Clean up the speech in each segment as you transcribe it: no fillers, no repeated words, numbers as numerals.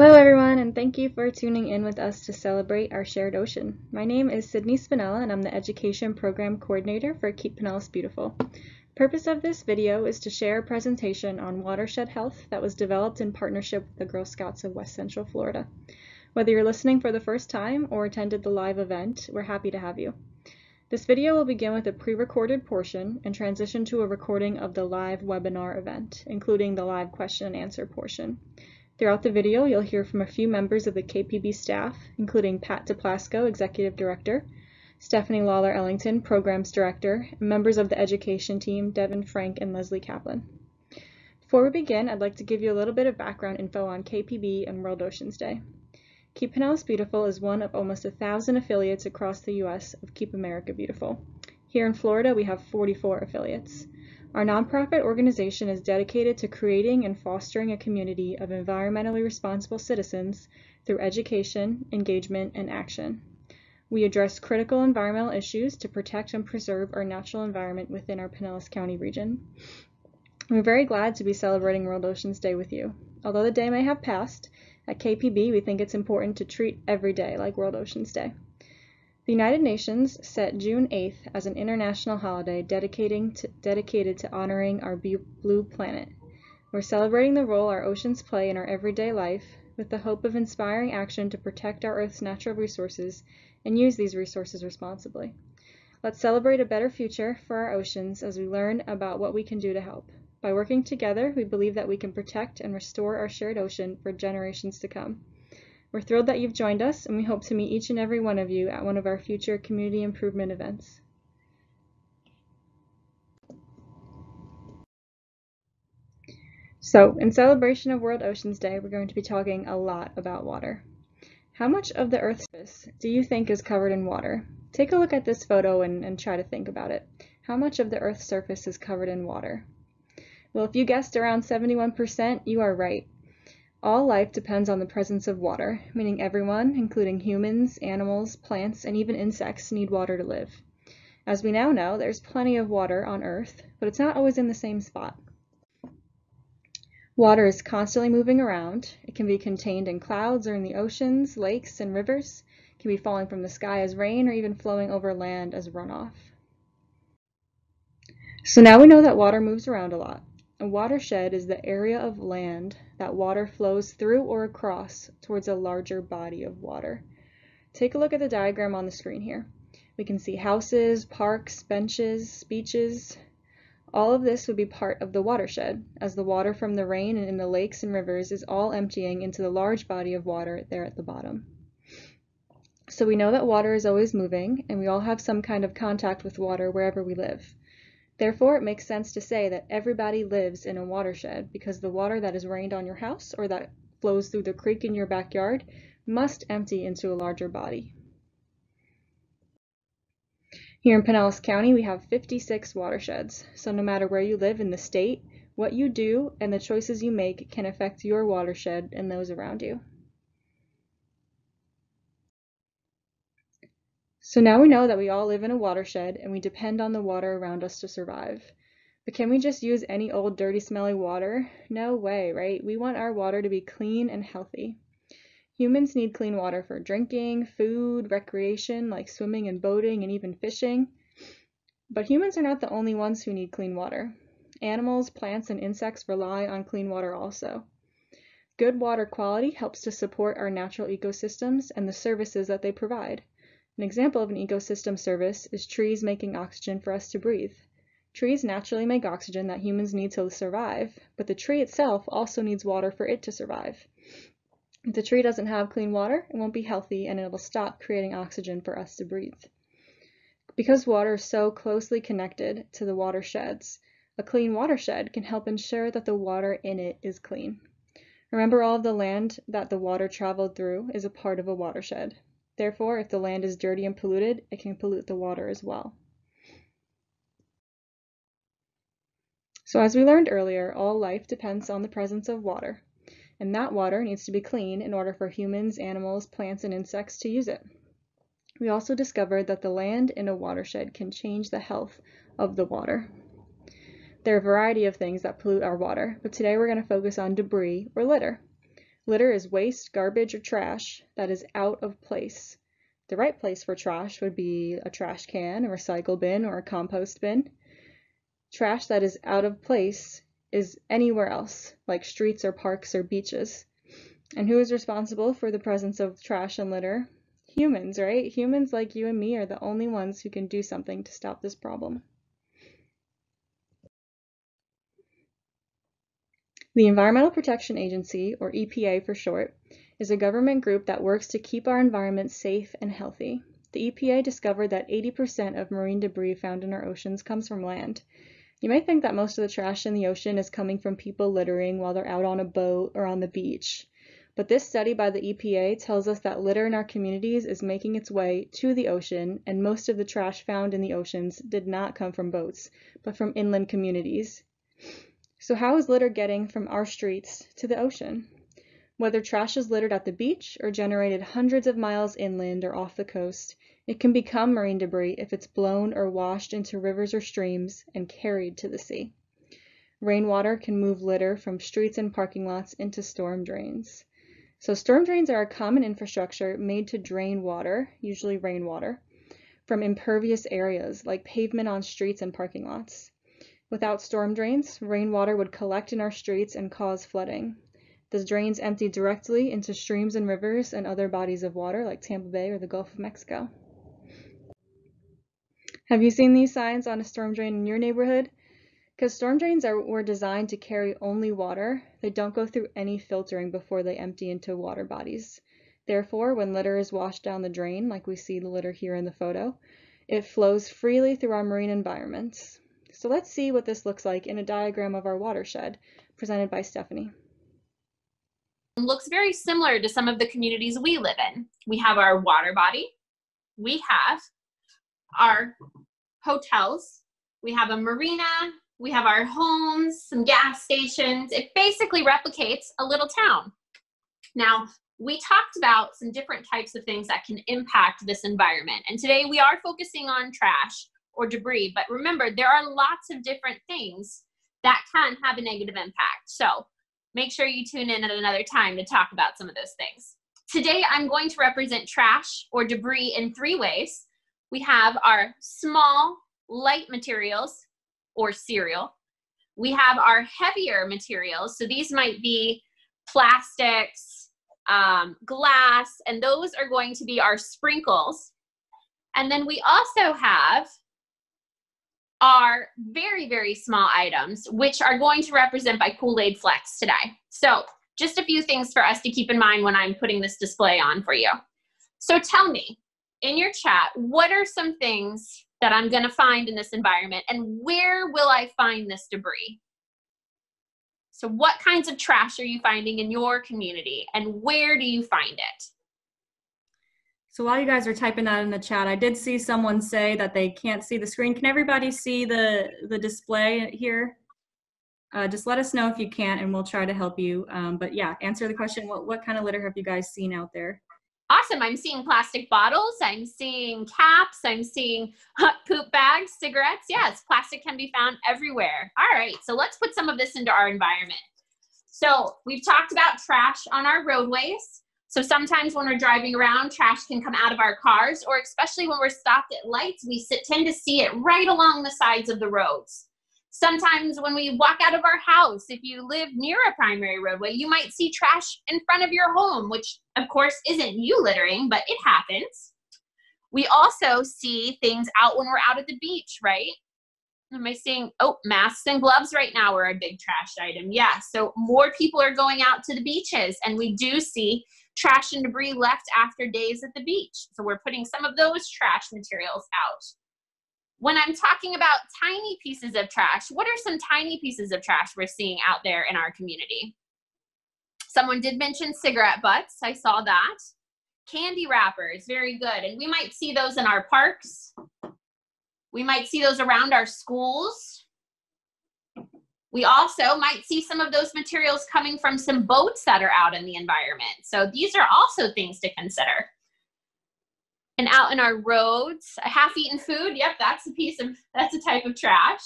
Hello everyone, and thank you for tuning in with us to celebrate our shared ocean. My name is Sydney Spinella and I'm the Education Program Coordinator for Keep Pinellas Beautiful. The purpose of this video is to share a presentation on watershed health that was developed in partnership with the Girl Scouts of West Central Florida. Whether you're listening for the first time or attended the live event, we're happy to have you. This video will begin with a pre-recorded portion and transition to a recording of the live webinar event, including the live question and answer portion. Throughout the video, you'll hear from a few members of the KPB staff, including Pat DePlasco, Executive Director, Stephanie Lawler-Ellington, Programs Director, and members of the education team, Devin Frank and Leslie Kaplan. Before we begin, I'd like to give you a little bit of background info on KPB and World Oceans Day. Keep Pinellas Beautiful is one of almost 1,000 affiliates across the U.S. of Keep America Beautiful. Here in Florida, we have 44 affiliates. Our nonprofit organization is dedicated to creating and fostering a community of environmentally responsible citizens through education, engagement, and action. We address critical environmental issues to protect and preserve our natural environment within our Pinellas County region. We're very glad to be celebrating World Oceans Day with you. Although the day may have passed, at KPB we think it's important to treat every day like World Oceans Day. The United Nations set June 8th as an international holiday dedicated to honoring our blue planet. We're celebrating the role our oceans play in our everyday life with the hope of inspiring action to protect our Earth's natural resources and use these resources responsibly. Let's celebrate a better future for our oceans as we learn about what we can do to help. By working together, we believe that we can protect and restore our shared ocean for generations to come. We're thrilled that you've joined us, and we hope to meet each and every one of you at one of our future community improvement events. So, in celebration of World Oceans Day, we're going to be talking a lot about water. How much of the Earth's surface do you think is covered in water? Take a look at this photo and try to think about it. How much of the Earth's surface is covered in water? Well, if you guessed around 71%, you are right. All life depends on the presence of water, meaning everyone, including humans, animals, plants, and even insects, need water to live. As we now know, there's plenty of water on Earth, but it's not always in the same spot. Water is constantly moving around. It can be contained in clouds or in the oceans, lakes, and rivers. It can be falling from the sky as rain or even flowing over land as runoff. So now we know that water moves around a lot. A watershed is the area of land that water flows through or across towards a larger body of water. Take a look at the diagram on the screen here. We can see houses, parks, benches, beaches. All of this would be part of the watershed, as the water from the rain and in the lakes and rivers is all emptying into the large body of water there at the bottom. So we know that water is always moving, and we all have some kind of contact with water wherever we live. Therefore, it makes sense to say that everybody lives in a watershed because the water that is rained on your house or that flows through the creek in your backyard must empty into a larger body. Here in Pinellas County, we have 56 watersheds. So no matter where you live in the state, what you do and the choices you make can affect your watershed and those around you. So now we know that we all live in a watershed and we depend on the water around us to survive. But can we just use any old dirty, smelly water? No way, right? We want our water to be clean and healthy. Humans need clean water for drinking, food, recreation, like swimming and boating and even fishing. But humans are not the only ones who need clean water. Animals, plants, and insects rely on clean water also. Good water quality helps to support our natural ecosystems and the services that they provide. An example of an ecosystem service is trees making oxygen for us to breathe. Trees naturally make oxygen that humans need to survive, but the tree itself also needs water for it to survive. If the tree doesn't have clean water, it won't be healthy and it will stop creating oxygen for us to breathe. Because water is so closely connected to the watersheds, a clean watershed can help ensure that the water in it is clean. Remember, all of the land that the water traveled through is a part of a watershed. Therefore, if the land is dirty and polluted, it can pollute the water as well. So as we learned earlier, all life depends on the presence of water, and that water needs to be clean in order for humans, animals, plants, and insects to use it. We also discovered that the land in a watershed can change the health of the water. There are a variety of things that pollute our water, but today we're going to focus on debris or litter. Litter is waste, garbage, or trash that is out of place. The right place for trash would be a trash can, a recycle bin, or a compost bin. Trash that is out of place is anywhere else, like streets or parks or beaches. And who is responsible for the presence of trash and litter? Humans, right? Humans like you and me are the only ones who can do something to stop this problem. The Environmental Protection Agency, or EPA for short, is a government group that works to keep our environment safe and healthy. The EPA discovered that 80% of marine debris found in our oceans comes from land. You might think that most of the trash in the ocean is coming from people littering while they're out on a boat or on the beach. But this study by the EPA tells us that litter in our communities is making its way to the ocean, and most of the trash found in the oceans did not come from boats, but from inland communities. So how is litter getting from our streets to the ocean? Whether trash is littered at the beach or generated hundreds of miles inland or off the coast, it can become marine debris if it's blown or washed into rivers or streams and carried to the sea. Rainwater can move litter from streets and parking lots into storm drains. So storm drains are a common infrastructure made to drain water, usually rainwater, from impervious areas like pavement on streets and parking lots. Without storm drains, rainwater would collect in our streets and cause flooding. The drains empty directly into streams and rivers and other bodies of water like Tampa Bay or the Gulf of Mexico. Have you seen these signs on a storm drain in your neighborhood? Because storm drains were designed to carry only water, they don't go through any filtering before they empty into water bodies. Therefore, when litter is washed down the drain, like we see the litter here in the photo, it flows freely through our marine environments. So let's see what this looks like in a diagram of our watershed presented by Stephanie. It looks very similar to some of the communities we live in. We have our water body, we have our hotels, we have a marina, we have our homes, some gas stations. It basically replicates a little town. Now, we talked about some different types of things that can impact this environment. And today we are focusing on trash or debris, but remember, there are lots of different things that can have a negative impact. So make sure you tune in at another time to talk about some of those things. Today, I'm going to represent trash or debris in three ways. We have our small, light materials, or cereal. We have our heavier materials. So these might be plastics, glass, and those are going to be our sprinkles. And then we also have our very, very small items, which are going to represent by Kool-Aid Flex today. So just a few things for us to keep in mind when I'm putting this display on for you. So tell me in your chat, what are some things that I'm going to find in this environment, and where will I find this debris? So what kinds of trash are you finding in your community, and where do you find it? So while you guys are typing that in the chat, I did see someone say that they can't see the screen. Can everybody see the display here? Just let us know if you can't, and we'll try to help you. But yeah, answer the question, what kind of litter have you guys seen out there? Awesome, I'm seeing plastic bottles, I'm seeing caps, I'm seeing poop bags, cigarettes. Yes, plastic can be found everywhere. All right, so let's put some of this into our environment. So we've talked about trash on our roadways. So sometimes when we're driving around, trash can come out of our cars, or especially when we're stopped at lights, we tend to see it right along the sides of the roads. Sometimes when we walk out of our house, if you live near a primary roadway, you might see trash in front of your home, which of course isn't you littering, but it happens. We also see things out when we're out at the beach, right? Am I seeing, oh, masks and gloves right now are a big trash item. Yeah, so more people are going out to the beaches, and we do see trash and debris left after days at the beach. So we're putting some of those trash materials out. When I'm talking about tiny pieces of trash, what are some tiny pieces of trash we're seeing out there in our community? Someone did mention cigarette butts. I saw that. Candy wrappers, very good. And we might see those in our parks. We might see those around our schools. We also might see some of those materials coming from some boats that are out in the environment. So these are also things to consider. And out in our roads, a half-eaten food, yep, that's a type of trash.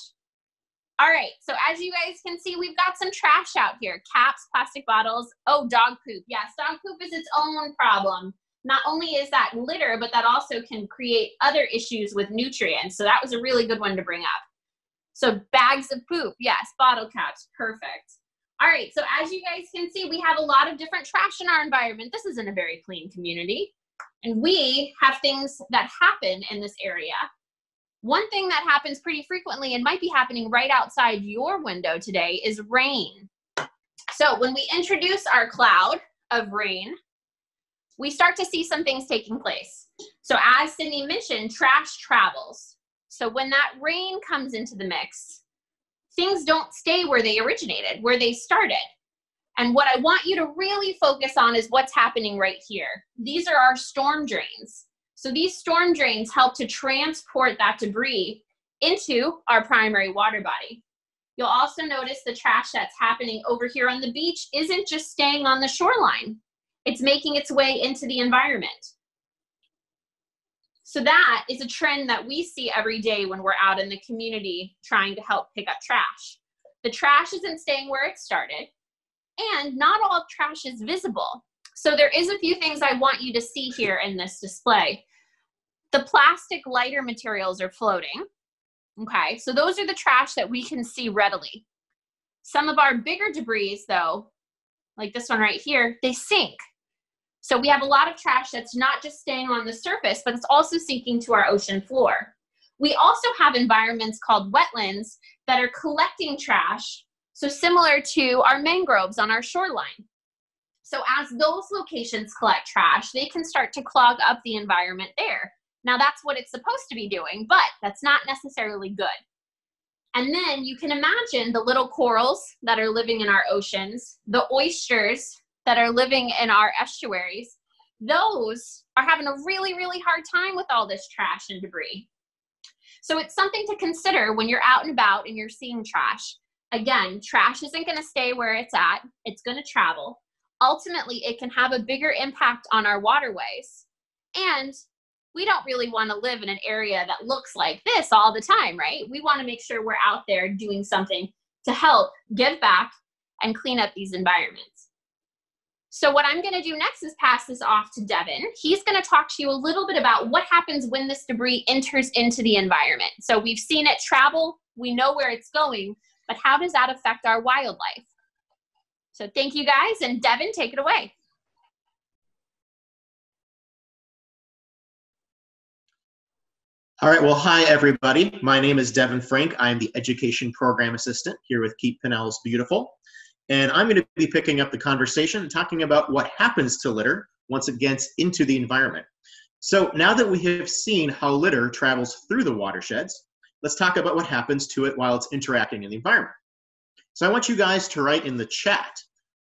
All right, so as you guys can see, we've got some trash out here. Caps, plastic bottles, oh, dog poop. Yes, dog poop is its own problem. Not only is that litter, but that also can create other issues with nutrients. So that was a really good one to bring up. So bags of poop, yes, bottle caps, perfect. All right, so as you guys can see, we have a lot of different trash in our environment. This isn't a very clean community. And we have things that happen in this area. One thing that happens pretty frequently and might be happening right outside your window today is rain. So when we introduce our cloud of rain, we start to see some things taking place. So as Sydney mentioned, trash travels. So when that rain comes into the mix, things don't stay where they originated, where they started. And what I want you to really focus on is what's happening right here. These are our storm drains. So these storm drains help to transport that debris into our primary water body. You'll also notice the trash that's happening over here on the beach isn't just staying on the shoreline. It's making its way into the environment. So that is a trend that we see every day when we're out in the community trying to help pick up trash. The trash isn't staying where it started, and not all trash is visible. So there is a few things I want you to see here in this display. The plastic lighter materials are floating, okay? So those are the trash that we can see readily. Some of our bigger debris though, like this one right here, they sink. So we have a lot of trash that's not just staying on the surface, but it's also sinking to our ocean floor. We also have environments called wetlands that are collecting trash, so similar to our mangroves on our shoreline. So as those locations collect trash, they can start to clog up the environment there. Now that's what it's supposed to be doing, but that's not necessarily good. And then you can imagine the little corals that are living in our oceans, the oysters that are living in our estuaries. Those are having a really, really hard time with all this trash and debris. So it's something to consider when you're out and about and you're seeing trash. Again, trash isn't going to stay where it's at. It's going to travel. Ultimately, it can have a bigger impact on our waterways. And we don't really want to live in an area that looks like this all the time, right? We want to make sure we're out there doing something to help give back and clean up these environments. So what I'm going to do next is pass this off to Devin. He's going to talk to you a little bit about what happens when this debris enters into the environment. So we've seen it travel, we know where it's going, but how does that affect our wildlife? So thank you guys, and Devin, take it away. All right, well, hi everybody. My name is Devin Frank. I am the Education Program Assistant here with Keep Pinellas Beautiful. And I'm going to be picking up the conversation and talking about what happens to litter once it gets into the environment. So now that we have seen how litter travels through the watersheds, let's talk about what happens to it while it's interacting in the environment. So I want you guys to write in the chat,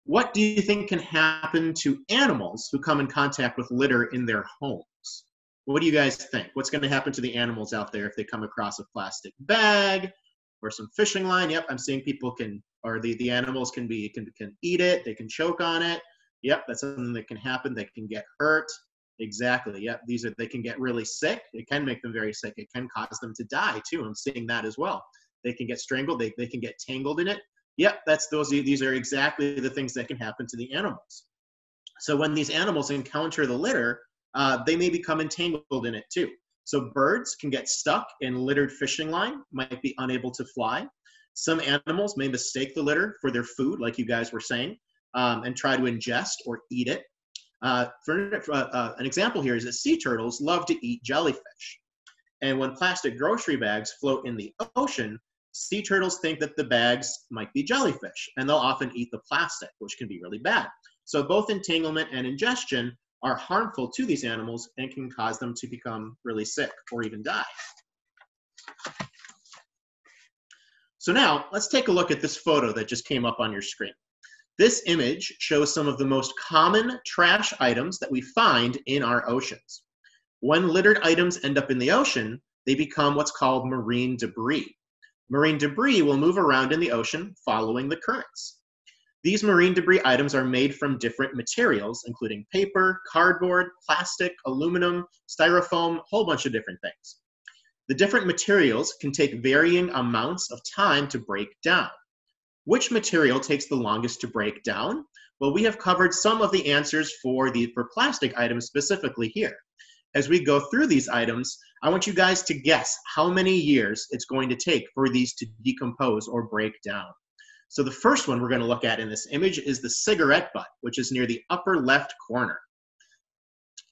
what do you think can happen to animals who come in contact with litter in their homes? What do you guys think? What's going to happen to the animals out there if they come across a plastic bag or some fishing line? Yep, I'm seeing people can, or the animals can eat it, they can choke on it. Yep, that's something that can happen. They can get hurt. Exactly, yep, they can get really sick. It can make them very sick. It can cause them to die too. I'm seeing that as well. They can get strangled, they can get tangled in it. Yep, these are exactly the things that can happen to the animals. So when these animals encounter the litter, they may become entangled in it too. So birds can get stuck in littered fishing line, might be unable to fly. Some animals may mistake the litter for their food, like you guys were saying, and try to ingest or eat it. An example here is that sea turtles love to eat jellyfish. And when plastic grocery bags float in the ocean, sea turtles think that the bags might be jellyfish, and they'll often eat the plastic, which can be really bad. So both entanglement and ingestion are harmful to these animals and can cause them to become really sick or even die. So now let's take a look at this photo that just came up on your screen. This image shows some of the most common trash items that we find in our oceans. When littered items end up in the ocean, they become what's called marine debris. Marine debris will move around in the ocean following the currents. These marine debris items are made from different materials, including paper, cardboard, plastic, aluminum, styrofoam, a whole bunch of different things. The different materials can take varying amounts of time to break down. Which material takes the longest to break down? Well, we have covered some of the answers for plastic items specifically here. As we go through these items, I want you guys to guess how many years it's going to take for these to decompose or break down. So the first one we're going to look at in this image is the cigarette butt, which is near the upper left corner.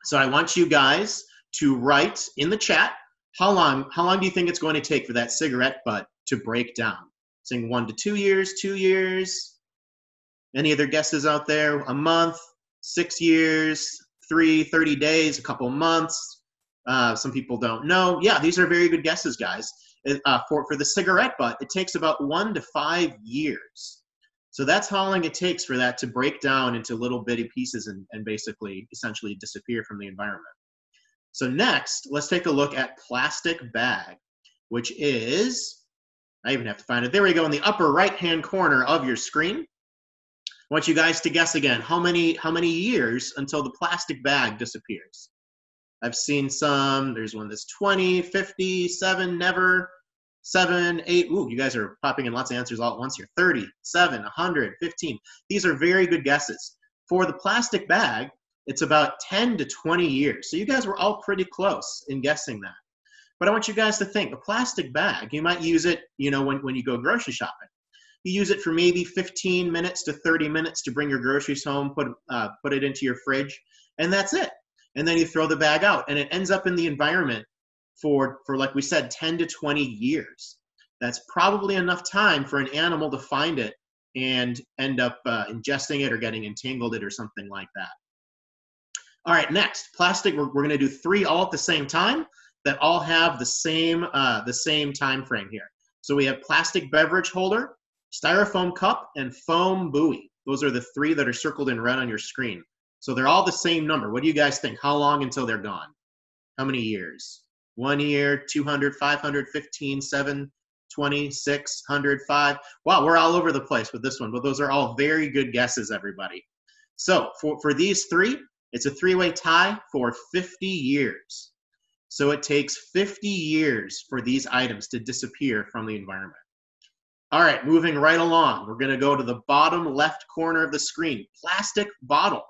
So I want you guys to write in the chat, how long do you think it's going to take for that cigarette butt to break down? Saying 1 to 2 years, 2 years. Any other guesses out there? A month, 6 years, 30 days, a couple months. Some people don't know. Yeah, these are very good guesses, guys. For the cigarette butt, it takes about 1 to 5 years. So that's how long it takes for that to break down into little bitty pieces and basically essentially disappear from the environment. So next, let's take a look at plastic bag, which is, I even have to find it. There we go, in the upper right-hand corner of your screen. I want you guys to guess again, how many years until the plastic bag disappears? I've seen some, there's one that's 20, 50, 7, never, 7, 8, ooh, you guys are popping in lots of answers all at once here, 30, 7, 100, 15. These are very good guesses. For the plastic bag, it's about 10 to 20 years. So you guys were all pretty close in guessing that. But I want you guys to think, a plastic bag, you might use it, you know, when you go grocery shopping. You use it for maybe 15 minutes to 30 minutes to bring your groceries home, put it into your fridge, and that's it. And then you throw the bag out, and it ends up in the environment for like we said, 10 to 20 years. That's probably enough time for an animal to find it and end up ingesting it or getting entangled it or something like that. All right, next, plastic, we're gonna do three all at the same time that all have the same time frame here. So we have plastic beverage holder, styrofoam cup, and foam buoy. Those are the three that are circled in red on your screen. So they're all the same number. What do you guys think? How long until they're gone? How many years? 1 year, 200, 500, 15, 7, 20, 6, 100, 5. Wow, we're all over the place with this one, but those are all very good guesses, everybody. So for these three, it's a three-way tie for 50 years. So it takes 50 years for these items to disappear from the environment. All right, moving right along. We're going to go to the bottom left corner of the screen. Plastic bottle.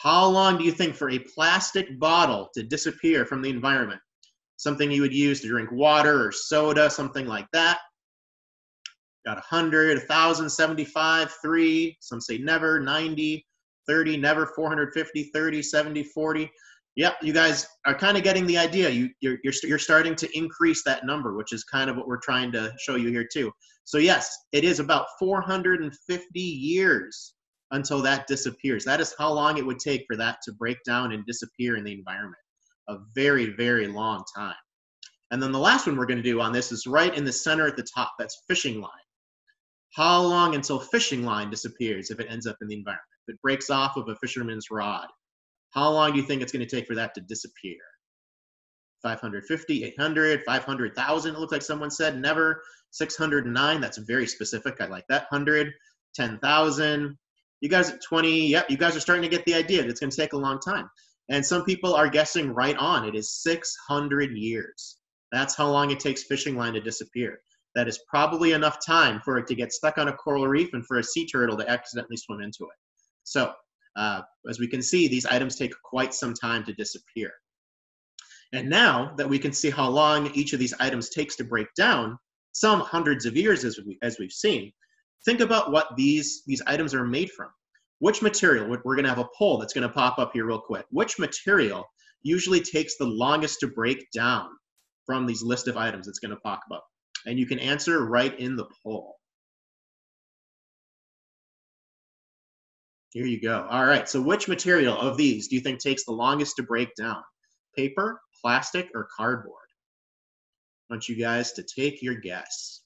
How long do you think for a plastic bottle to disappear from the environment? Something you would use to drink water or soda, something like that. Got 100, 1,000, 75, 3. Some say never, 90, 30, never, 450, 30, 70, 40. Yep, you guys are kind of getting the idea. You're starting to increase that number, which is kind of what we're trying to show you here too. So yes, it is about 450 years until that disappears. That is how long it would take for that to break down and disappear in the environment. A very, very long time. And then the last one we're going to do on this is right in the center at the top. That's fishing line. How long until fishing line disappears if it ends up in the environment? If it breaks off of a fisherman's rod, how long do you think it's going to take for that to disappear? 550, 800, 500,000. It looks like someone said never. 609. That's very specific. I like that. 100, 10,000. You guys at 20. Yep, you guys are starting to get the idea that it's going to take a long time. And some people are guessing right on. It is 600 years. That's how long it takes fishing line to disappear. That is probably enough time for it to get stuck on a coral reef and for a sea turtle to accidentally swim into it. So, as we can see, these items take quite some time to disappear. And now that we can see how long each of these items takes to break down, some hundreds of years as we've seen, think about what these items are made from. Which material, we're going to have a poll that's going to pop up here real quick. Which material usually takes the longest to break down from these list of items that's going to pop up? And you can answer right in the poll. Here you go. All right, so which material of these do you think takes the longest to break down? Paper, plastic, or cardboard? I want you guys to take your guess.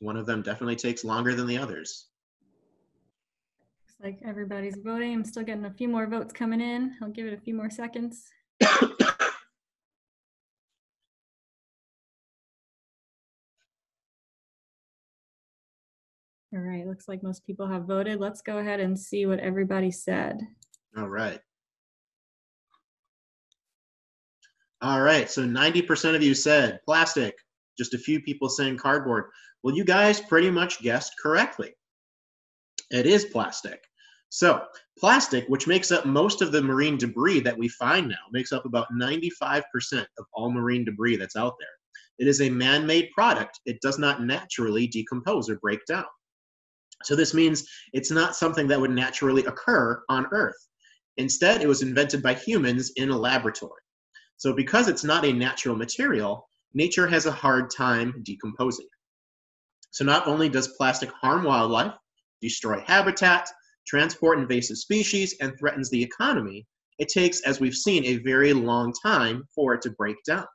One of them definitely takes longer than the others. Looks like everybody's voting. I'm still getting a few more votes coming in. I'll give it a few more seconds. All right, looks like most people have voted. Let's go ahead and see what everybody said. All right. All right, so 90% of you said plastic, just a few people saying cardboard. Well, you guys pretty much guessed correctly. It is plastic. So plastic, which makes up most of the marine debris that we find now, makes up about 95% of all marine debris that's out there. It is a man-made product. It does not naturally decompose or break down. So this means it's not something that would naturally occur on Earth. Instead, it was invented by humans in a laboratory. So because it's not a natural material, nature has a hard time decomposing it. So not only does plastic harm wildlife, destroy habitat, transport invasive species, and threatens the economy, it takes, as we've seen, a very long time for it to break down.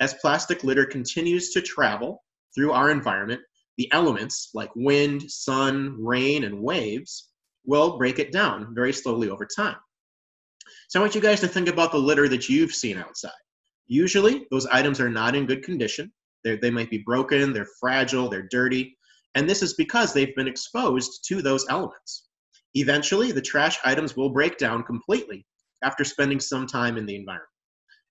As plastic litter continues to travel through our environment, the elements like wind, sun, rain, and waves will break it down very slowly over time. So I want you guys to think about the litter that you've seen outside. Usually, those items are not in good condition. They might be broken, they're fragile, they're dirty, and this is because they've been exposed to those elements. Eventually, the trash items will break down completely after spending some time in the environment.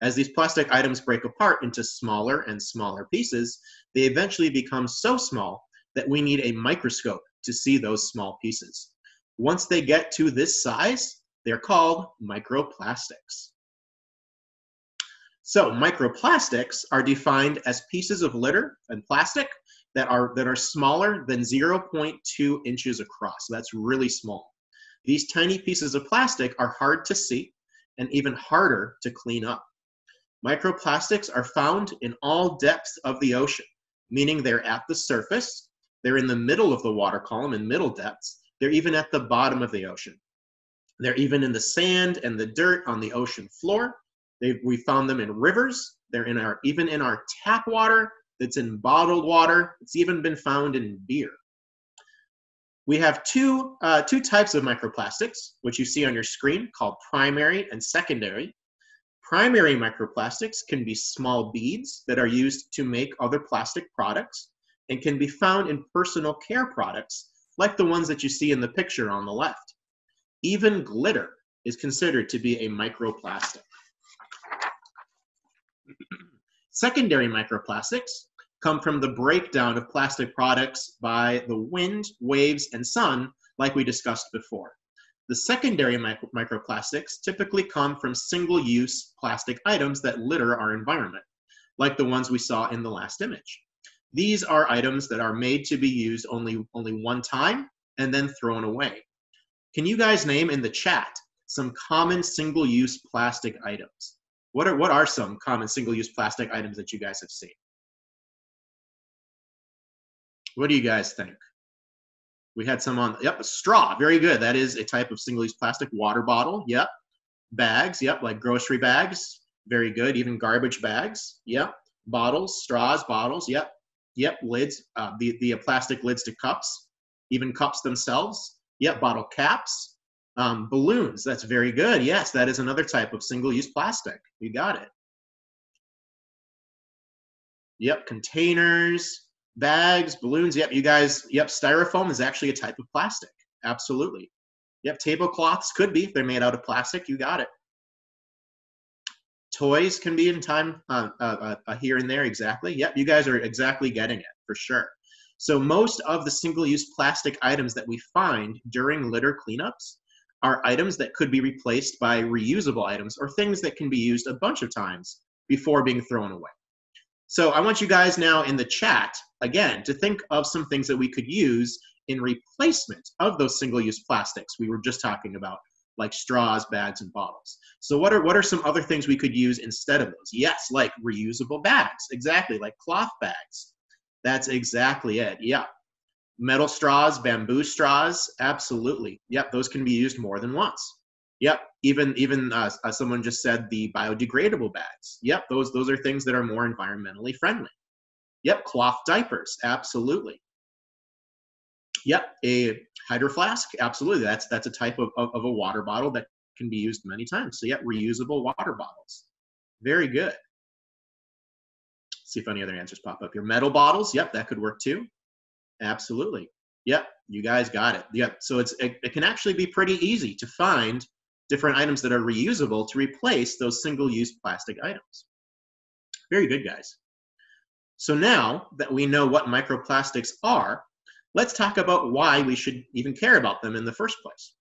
As these plastic items break apart into smaller and smaller pieces, they eventually become so small that we need a microscope to see those small pieces. Once they get to this size, they're called microplastics. So microplastics are defined as pieces of litter and plastic that are smaller than 0.2 inches across. That's really small. These tiny pieces of plastic are hard to see and even harder to clean up. Microplastics are found in all depths of the ocean, meaning they're at the surface, they're in the middle of the water column in middle depths, they're even at the bottom of the ocean. They're even in the sand and the dirt on the ocean floor. We found them in rivers, they're even in our tap water, that's in bottled water, it's even been found in beer. We have two types of microplastics, which you see on your screen, called primary and secondary. Primary microplastics can be small beads that are used to make other plastic products and can be found in personal care products like the ones that you see in the picture on the left. Even glitter is considered to be a microplastic. Secondary microplastics come from the breakdown of plastic products by the wind, waves, and sun like we discussed before. The secondary microplastics typically come from single-use plastic items that litter our environment, like the ones we saw in the last image. These are items that are made to be used only one time and then thrown away. Can you guys name in the chat some common single-use plastic items? What are some common single-use plastic items that you guys have seen? What do you guys think? We had some on, yep, a straw, very good. That is a type of single-use plastic. Water bottle, yep. Bags, yep, like grocery bags, very good. Even garbage bags, yep. Bottles, straws, bottles, yep. Yep, lids, the plastic lids to cups, even cups themselves, yep. Bottle caps, balloons, that's very good. Yes, that is another type of single-use plastic. You got it. Yep, containers. Bags, balloons, yep, you guys, yep, styrofoam is actually a type of plastic, absolutely. Yep, tablecloths could be, if they're made out of plastic, you got it. Toys can be in time, here and there, exactly. Yep, you guys are exactly getting it, for sure. So most of the single-use plastic items that we find during litter cleanups are items that could be replaced by reusable items or things that can be used a bunch of times before being thrown away. So I want you guys now in the chat, again, to think of some things that we could use in replacement of those single-use plastics we were just talking about, like straws, bags, and bottles. So what are some other things we could use instead of those? Yes, like reusable bags, exactly, like cloth bags. That's exactly it, yeah. Metal straws, bamboo straws, absolutely. Yep, those can be used more than once. Yep, even someone just said the biodegradable bags. Yep, those are things that are more environmentally friendly. Yep, cloth diapers, absolutely. Yep, a hydro flask, absolutely. That's a type of a water bottle that can be used many times. So yep, reusable water bottles. Very good. Let's see if any other answers pop up here. Metal bottles, yep, that could work too. Absolutely. Yep, you guys got it. Yep. So it can actually be pretty easy to find different items that are reusable to replace those single-use plastic items. Very good, guys. So now that we know what microplastics are, let's talk about why we should even care about them in the first place.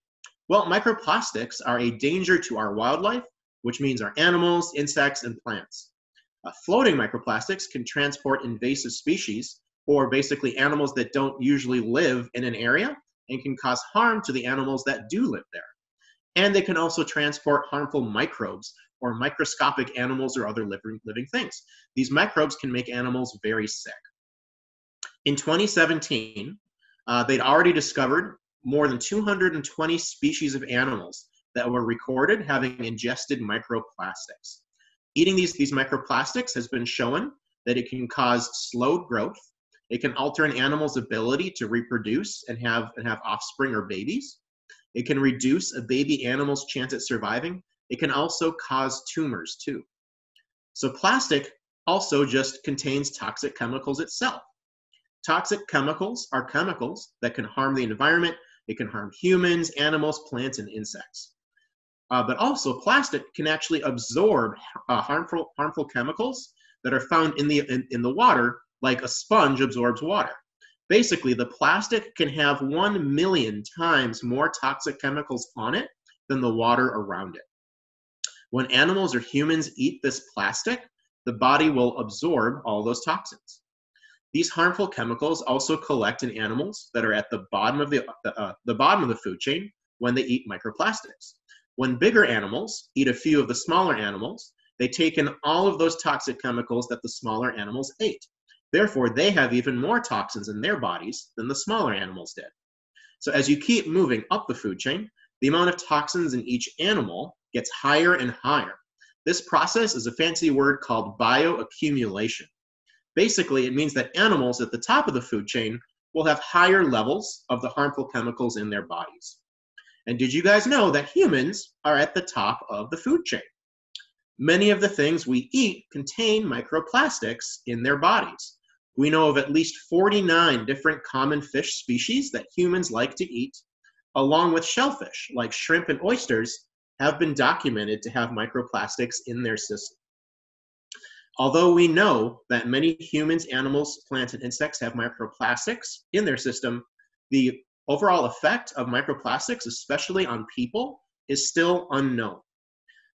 Well, microplastics are a danger to our wildlife, which means our animals, insects, and plants. Floating microplastics can transport invasive species, or basically animals that don't usually live in an area, and can cause harm to the animals that do live there. And they can also transport harmful microbes or microscopic animals or other living things. These microbes can make animals very sick. In 2017, they'd already discovered more than 220 species of animals that were recorded having ingested microplastics. Eating these microplastics has been shown that it can cause slowed growth. It can alter an animal's ability to reproduce and have offspring or babies. It can reduce a baby animal's chance at surviving. It can also cause tumors too. So plastic also just contains toxic chemicals itself. Toxic chemicals are chemicals that can harm the environment. It can harm humans, animals, plants, and insects. But also plastic can actually absorb harmful chemicals that are found in the water, like a sponge absorbs water. Basically, the plastic can have 1,000,000 times more toxic chemicals on it than the water around it. When animals or humans eat this plastic, the body will absorb all those toxins. These harmful chemicals also collect in animals that are at the bottom of the bottom of the food chain when they eat microplastics. When bigger animals eat a few of the smaller animals, they take in all of those toxic chemicals that the smaller animals ate. Therefore, they have even more toxins in their bodies than the smaller animals did. So as you keep moving up the food chain, the amount of toxins in each animal gets higher and higher. This process is a fancy word called bioaccumulation. Basically, it means that animals at the top of the food chain will have higher levels of the harmful chemicals in their bodies. And did you guys know that humans are at the top of the food chain? Many of the things we eat contain microplastics in their bodies. We know of at least 49 different common fish species that humans like to eat, along with shellfish, like shrimp and oysters, have been documented to have microplastics in their system. Although we know that many humans, animals, plants, and insects have microplastics in their system, the overall effect of microplastics, especially on people, is still unknown.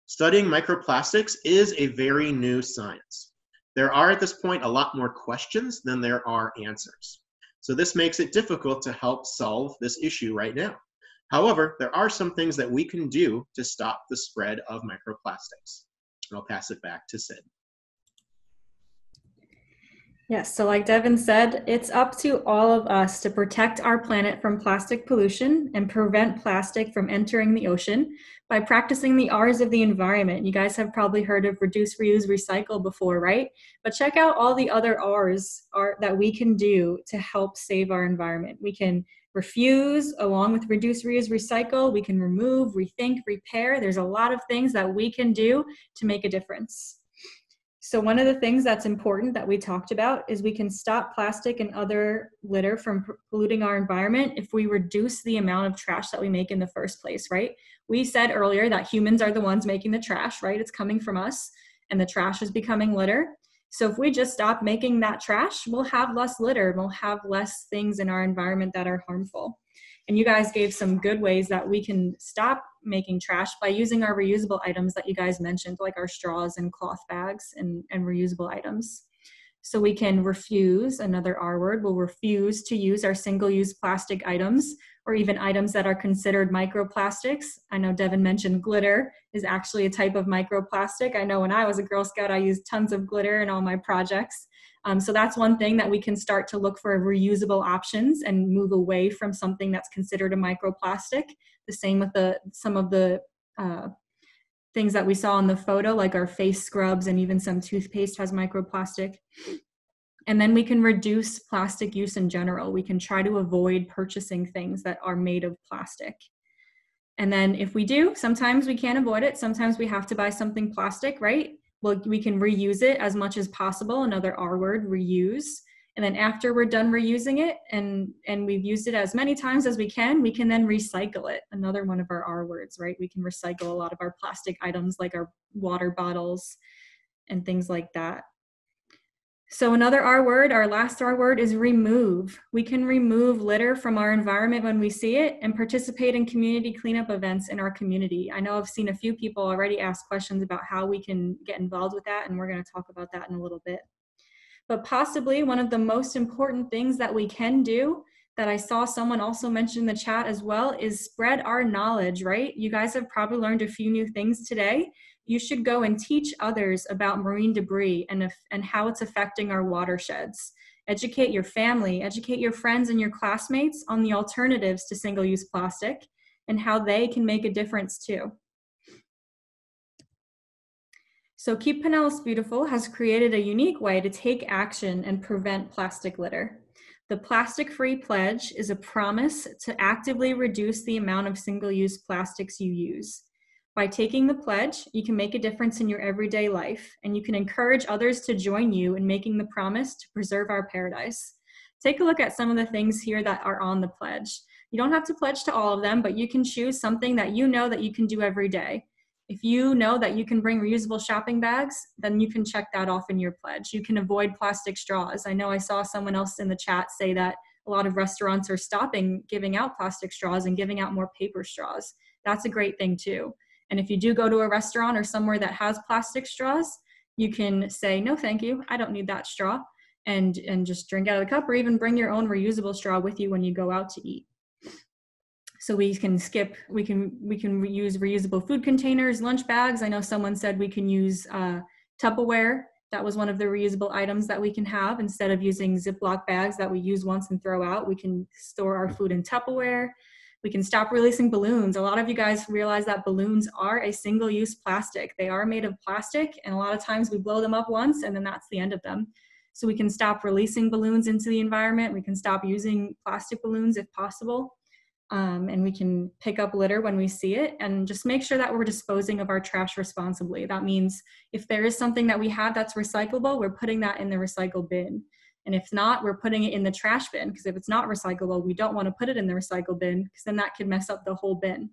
Studying microplastics is a very new science. There are at this point a lot more questions than there are answers. So this makes it difficult to help solve this issue right now. However, there are some things that we can do to stop the spread of microplastics. And I'll pass it back to Sid. Yes, so like Devin said, it's up to all of us to protect our planet from plastic pollution and prevent plastic from entering the ocean by practicing the R's of the environment. You guys have probably heard of reduce, reuse, recycle before, right? But check out all the other R's that we can do to help save our environment. We can refuse, along with reduce, reuse, recycle. We can remove, rethink, repair. There's a lot of things that we can do to make a difference. So one of the things that's important that we talked about is we can stop plastic and other litter from polluting our environment if we reduce the amount of trash that we make in the first place, right? We said earlier that humans are the ones making the trash, right? It's coming from us and the trash is becoming litter. So if we just stop making that trash, we'll have less litter, we'll have less things in our environment that are harmful. And you guys gave some good ways that we can stop making trash by using our reusable items that you guys mentioned, like our straws and cloth bags and reusable items. So we can refuse, another R word, we'll refuse to use our single-use plastic items or even items that are considered microplastics. I know Devin mentioned glitter is actually a type of microplastic. I know when I was a Girl Scout, I used tons of glitter in all my projects. So that's one thing that we can start to look for reusable options and move away from something that's considered a microplastic. The same with some of the things that we saw in the photo, like our face scrubs and even some toothpaste has microplastic. And then we can reduce plastic use in general. We can try to avoid purchasing things that are made of plastic. And then if we do, sometimes we can't avoid it. Sometimes we have to buy something plastic, right? Well, we can reuse it as much as possible, another R word, reuse. And then after we're done reusing it and we've used it as many times as we can then recycle it. Another one of our R words, right? We can recycle a lot of our plastic items like our water bottles and things like that. So another R word, our last R word is remove. We can remove litter from our environment when we see it and participate in community cleanup events in our community. I know I've seen a few people already ask questions about how we can get involved with that, and we're going to talk about that in a little bit. But possibly one of the most important things that we can do that I saw someone also mention in the chat as well is spread our knowledge, right? You guys have probably learned a few new things today. You should go and teach others about marine debris and how it's affecting our watersheds. Educate your family, educate your friends and your classmates on the alternatives to single-use plastic and how they can make a difference too. So Keep Pinellas Beautiful has created a unique way to take action and prevent plastic litter. The Plastic-Free Pledge is a promise to actively reduce the amount of single-use plastics you use. By taking the pledge, you can make a difference in your everyday life, and you can encourage others to join you in making the promise to preserve our paradise. Take a look at some of the things here that are on the pledge. You don't have to pledge to all of them, but you can choose something that you know that you can do every day. If you know that you can bring reusable shopping bags, then you can check that off in your pledge. You can avoid plastic straws. I know I saw someone else in the chat say that a lot of restaurants are stopping giving out plastic straws and giving out more paper straws. That's a great thing too. And if you do go to a restaurant or somewhere that has plastic straws, you can say, no, thank you, I don't need that straw, and just drink out of the cup, or even bring your own reusable straw with you when you go out to eat. So we can skip, we can use reusable food containers, lunch bags. I know someone said we can use Tupperware. That was one of the reusable items that we can have. Instead of using Ziploc bags that we use once and throw out, we can store our food in Tupperware. We can stop releasing balloons. A lot of you guys realize that balloons are a single-use plastic. They are made of plastic, and a lot of times we blow them up once and then that's the end of them. So we can stop releasing balloons into the environment. We can stop using plastic balloons if possible. And we can pick up litter when we see it and just make sure that we're disposing of our trash responsibly. That means if there is something that we have that's recyclable, we're putting that in the recycle bin. And if not, we're putting it in the trash bin, because if it's not recyclable, we don't want to put it in the recycle bin, because then that could mess up the whole bin.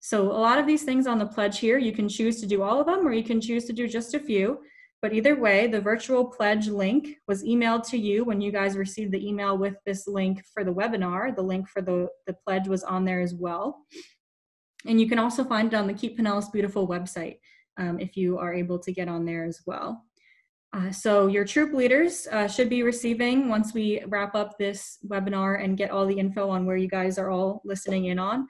So a lot of these things on the pledge here, you can choose to do all of them, or you can choose to do just a few. But either way, the virtual pledge link was emailed to you when you guys received the email with this link for the webinar. The link for the pledge was on there as well. And you can also find it on the Keep Pinellas Beautiful website if you are able to get on there as well. So your troop leaders should be receiving, once we wrap up this webinar and get all the info on where you guys are all listening in on,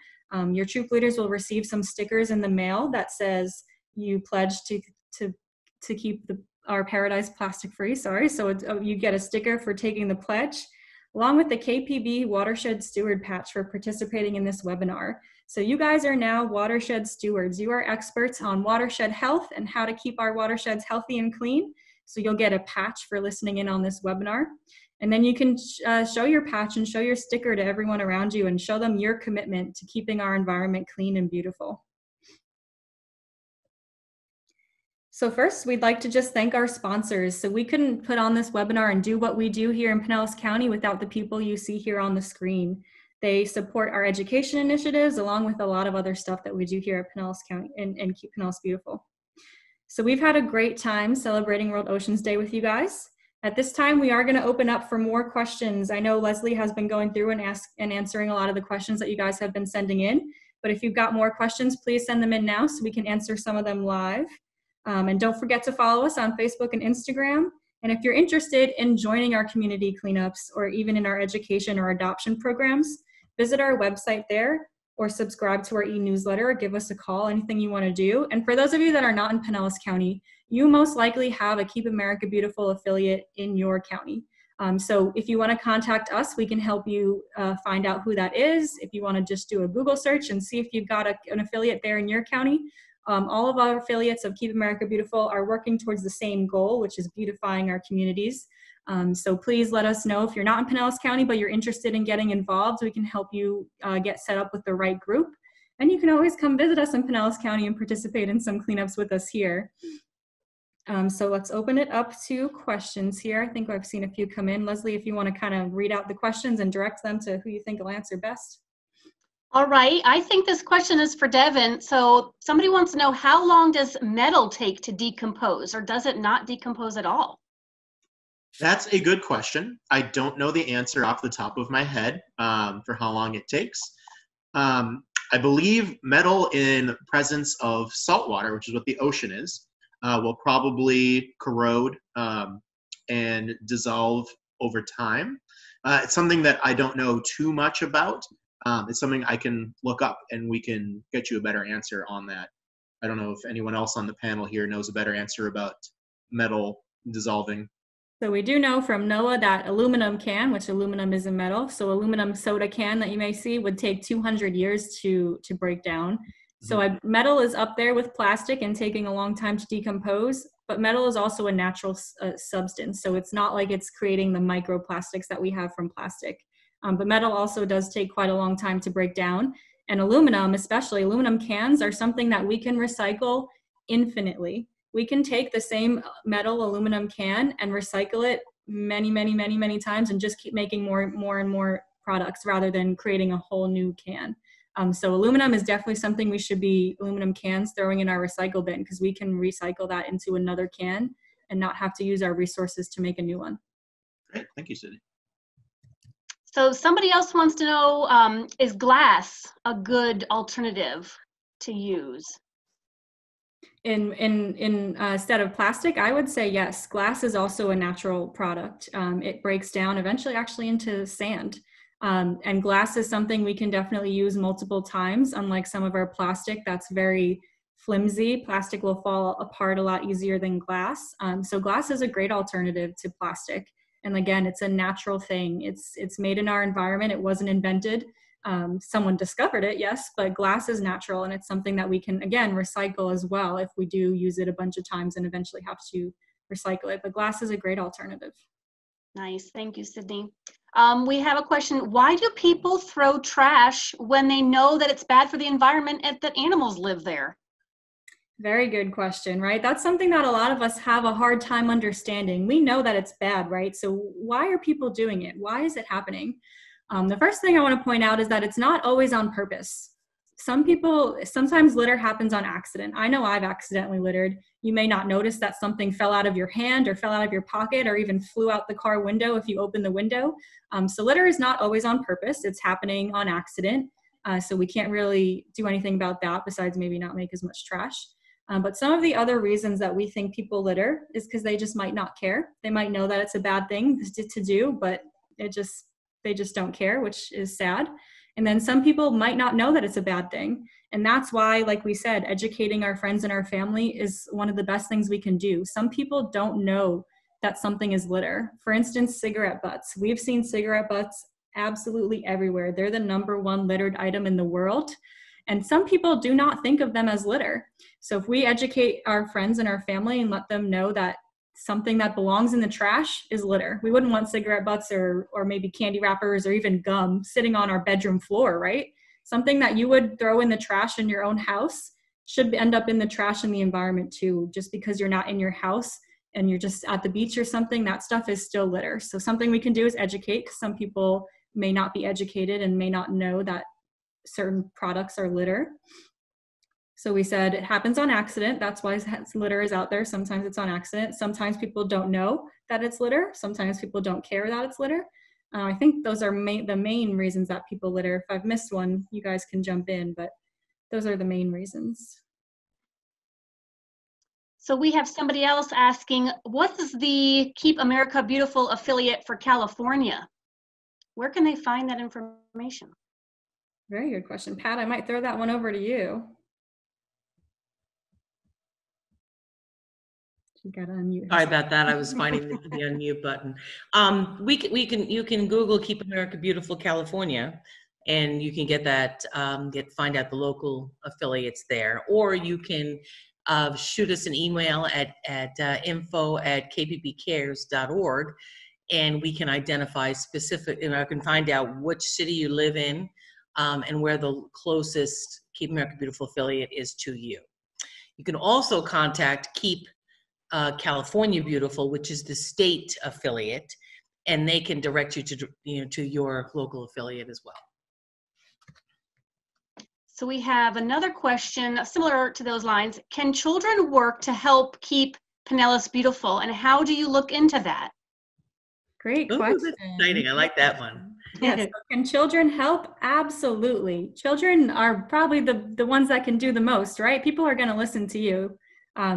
your troop leaders will receive some stickers in the mail that says you pledged to keep our paradise plastic free, sorry. So you get a sticker for taking the pledge, along with the KPB Watershed Steward patch for participating in this webinar. So you guys are now watershed stewards. You are experts on watershed health and how to keep our watersheds healthy and clean. So you'll get a patch for listening in on this webinar. And then you can show your patch and show your sticker to everyone around you and show them your commitment to keeping our environment clean and beautiful. So first, we'd like to just thank our sponsors. So we couldn't put on this webinar and do what we do here in Pinellas County without the people you see here on the screen. They support our education initiatives along with a lot of other stuff that we do here at Pinellas County and Keep Pinellas Beautiful. So we've had a great time celebrating World Oceans Day with you guys. At this time, we are going to open up for more questions. I know Leslie has been going through and answering a lot of the questions that you guys have been sending in. But if you've got more questions, please send them in now so we can answer some of them live. And don't forget to follow us on Facebook and Instagram. And if you're interested in joining our community cleanups or even in our education or adoption programs, visit our website there, or subscribe to our e-newsletter, or give us a call, anything you want to do. And for those of you that are not in Pinellas County, you most likely have a Keep America Beautiful affiliate in your county. So if you want to contact us, we can help you find out who that is. If you want to just do a Google search and see if you've got an affiliate there in your county. All of our affiliates of Keep America Beautiful are working towards the same goal, which is beautifying our communities. So please let us know if you're not in Pinellas County, but you're interested in getting involved. We can help you get set up with the right group. And you can always come visit us in Pinellas County and participate in some cleanups with us here. So let's open it up to questions here. I think I've seen a few come in. Leslie, if you want to kind of read out the questions and direct them to who you think will answer best. All right, I think this question is for Devin. So somebody wants to know, how long does metal take to decompose, or does it not decompose at all? That's a good question. I don't know the answer off the top of my head for how long it takes. I believe metal in presence of salt water, which is what the ocean is, will probably corrode and dissolve over time. It's something that I don't know too much about. It's something I can look up and we can get you a better answer on that. I don't know if anyone else on the panel here knows a better answer about metal dissolving. So we do know from NOAA that aluminum can, which aluminum is a metal, so aluminum soda can that you may see would take 200 years to break down. So metal is up there with plastic and taking a long time to decompose, but metal is also a natural substance. So it's not like it's creating the microplastics that we have from plastic. But metal also does take quite a long time to break down. And aluminum, especially aluminum cans, are something that we can recycle infinitely. We can take the same metal aluminum can and recycle it many, many, many, many times and just keep making more and more products rather than creating a whole new can. So aluminum is definitely something we should be, aluminum cans, throwing in our recycle bin, because we can recycle that into another can and not have to use our resources to make a new one. Great, thank you, Sydney. So somebody else wants to know, is glass a good alternative to use? Instead of plastic, I would say yes. Glass is also a natural product. It breaks down eventually actually into sand. And glass is something we can definitely use multiple times, unlike some of our plastic that's very flimsy. Plastic will fall apart a lot easier than glass. So glass is a great alternative to plastic. And again, it's a natural thing. It's made in our environment. It wasn't invented. Someone discovered it, yes, but glass is natural, and it's something that we can, again, recycle as well if we do use it a bunch of times and eventually have to recycle it. But glass is a great alternative. Nice. Thank you, Sydney. We have a question. Why do people throw trash when they know that it's bad for the environment and that animals live there? Very good question, right? That's something that a lot of us have a hard time understanding. We know that it's bad, right? So why are people doing it? Why is it happening? The first thing I want to point out is that it's not always on purpose. Sometimes litter happens on accident. I know I've accidentally littered. You may not notice that something fell out of your hand or fell out of your pocket or even flew out the car window if you open the window. So litter is not always on purpose. It's happening on accident. So we can't really do anything about that besides maybe not make as much trash. But some of the other reasons that we think people litter is because they just might not care. They might know that it's a bad thing to do, but they just don't care, which is sad. And then some people might not know that it's a bad thing. And that's why, like we said, educating our friends and our family is one of the best things we can do. Some people don't know that something is litter. For instance, cigarette butts. We've seen cigarette butts absolutely everywhere. They're the #1 littered item in the world. And some people do not think of them as litter. So if we educate our friends and our family and let them know that something that belongs in the trash is litter. We wouldn't want cigarette butts or maybe candy wrappers or even gum sitting on our bedroom floor, right? Something that you would throw in the trash in your own house should end up in the trash in the environment too. Just because you're not in your house and you're just at the beach or something, that stuff is still litter. So something we can do is educate, because some people may not be educated and may not know that certain products are litter. So we said it happens on accident. That's why litter is out there. Sometimes it's on accident. Sometimes people don't know that it's litter. Sometimes people don't care that it's litter. I think those are the main reasons that people litter. If I've missed one, you guys can jump in, but those are the main reasons. So we have somebody else asking, what is the Keep America Beautiful affiliate for California? Where can they find that information? Very good question. Pat, I might throw that one over to you. You gotta unmute. Sorry about that. I was finding the unmute button. You can Google Keep America Beautiful California, and you can get that, find out the local affiliates there, or you can shoot us an email at info@kpbcares.org, and we can identify specific, and I can find out which city you live in, and where the closest Keep America Beautiful affiliate is to you. You can also contact Keep California Beautiful, which is the state affiliate, and they can direct you to, to your local affiliate as well. So we have another question similar to those lines. Can children work to help keep Pinellas beautiful, and how do you look into that? Great question. Ooh, that's exciting. I like that one. Yes. Can children help? Absolutely. Children are probably the ones that can do the most, right? People are going to listen to you.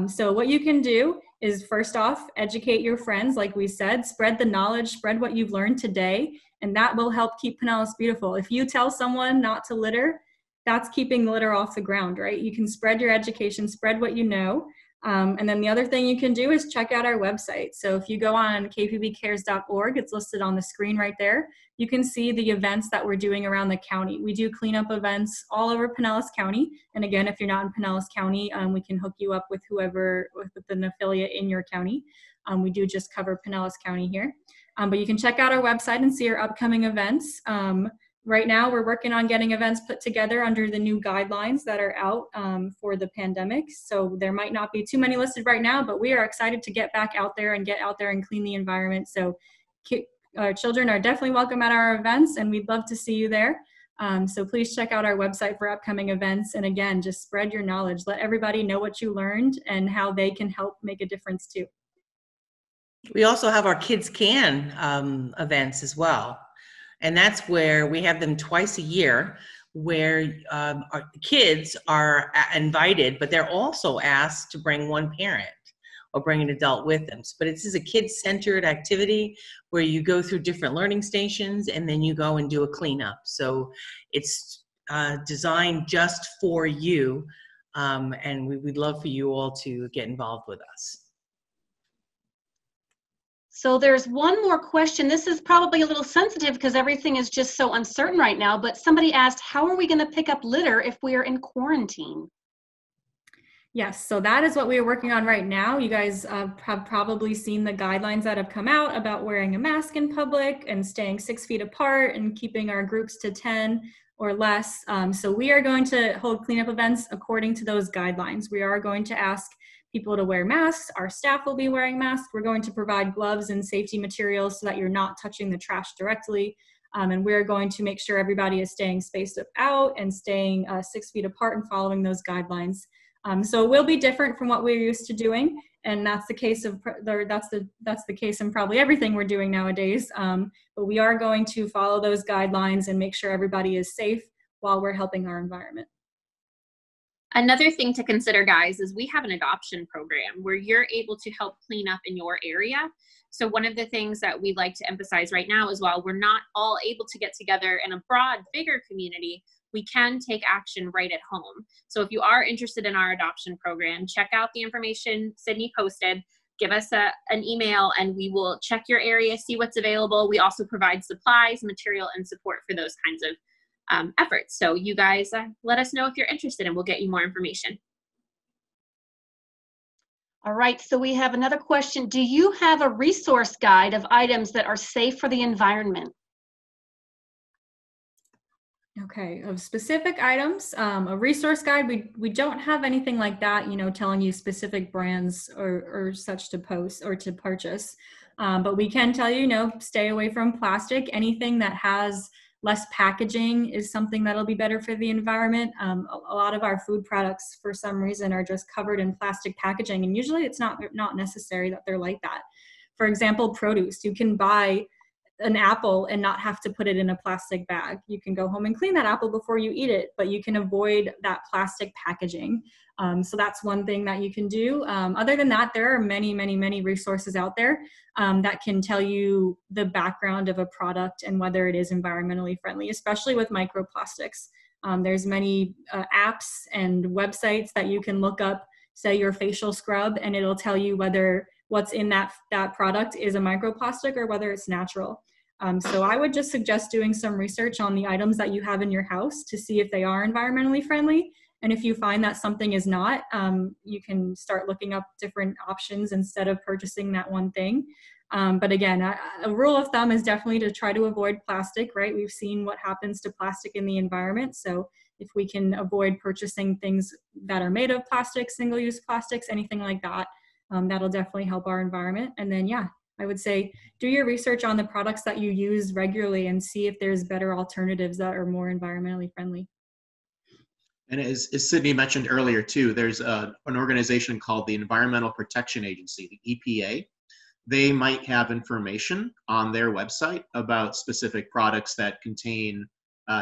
So what you can do is, first off, educate your friends, like we said, spread the knowledge, spread what you've learned today, and that will help keep Pinellas beautiful. If you tell someone not to litter, that's keeping litter off the ground, right? You can spread your education, spread what you know. And then the other thing you can do is check out our website. So if you go on kpbcares.org, it's listed on the screen right there. You can see the events that we're doing around the county. We do cleanup events all over Pinellas County. And again, if you're not in Pinellas County, we can hook you up with whoever, with an affiliate in your county. We do just cover Pinellas County here. But you can check out our website and see our upcoming events. Right now, we're working on getting events put together under the new guidelines that are out for the pandemic. So there might not be too many listed right now, but we are excited to get back out there and clean the environment. So our children are definitely welcome at our events, and we'd love to see you there. So please check out our website for upcoming events. And again, just spread your knowledge. Let everybody know what you learned and how they can help make a difference too. We also have our Kids Can events as well. And that's where we have them twice a year, where our kids are invited, but they're also asked to bring one parent or bring an adult with them. But this is a kid-centered activity where you go through different learning stations and then you go and do a cleanup. So it's designed just for you, and we'd love for you all to get involved with us. So there's one more question. This is probably a little sensitive because everything is just so uncertain right now, but somebody asked, how are we going to pick up litter if we are in quarantine? Yes, so that is what we are working on right now. You guys have probably seen the guidelines that have come out about wearing a mask in public and staying 6 feet apart and keeping our groups to 10 or less. So we are going to hold cleanup events according to those guidelines. We are going to ask people to wear masks. Our staff will be wearing masks. We're going to provide gloves and safety materials so that you're not touching the trash directly. And we're going to make sure everybody is staying spaced out and staying 6 feet apart and following those guidelines. So it will be different from what we're used to doing. And that's the case of, that's the case in probably everything we're doing nowadays. But we are going to follow those guidelines and make sure everybody is safe while we're helping our environment. Another thing to consider, guys, is we have an adoption program where you're able to help clean up in your area. So one of the things that we'd like to emphasize right now is while we're not all able to get together in a broad, bigger community, we can take action right at home. So if you are interested in our adoption program, check out the information Sydney posted. Give us an email and we will check your area, see what's available. We also provide supplies, material, and support for those kinds of efforts. So you guys let us know if you're interested and we'll get you more information. All right, so we have another question. Do you have a resource guide of items that are safe for the environment? Okay, of specific items, a resource guide, we don't have anything like that, telling you specific brands or such to post or to purchase. But we can tell you, stay away from plastic. Anything that has less packaging is something that'll be better for the environment. A lot of our food products, for some reason, are just covered in plastic packaging, and usually it's not necessary that they're like that. For example, produce. You can buy an apple and not have to put it in a plastic bag. You can go home and clean that apple before you eat it, but you can avoid that plastic packaging. So that's one thing that you can do. Other than that, there are many, many, many resources out there that can tell you the background of a product and whether it is environmentally friendly, especially with microplastics. There's many apps and websites that you can look up, say your facial scrub, and it'll tell you whether what's in that product is a microplastic or whether it's natural. So I would just suggest doing some research on the items that you have in your house to see if they are environmentally friendly. And if you find that something is not, you can start looking up different options instead of purchasing that one thing. But again, a rule of thumb is definitely to try to avoid plastic, right? We've seen what happens to plastic in the environment. So if we can avoid purchasing things that are made of plastic, single-use plastics, anything like that, That'll definitely help our environment. And then, yeah, I would say do your research on the products that you use regularly and see if there's better alternatives that are more environmentally friendly. And as Sydney mentioned earlier too, there's an organization called the Environmental Protection Agency, the EPA. They might have information on their website about specific products that contain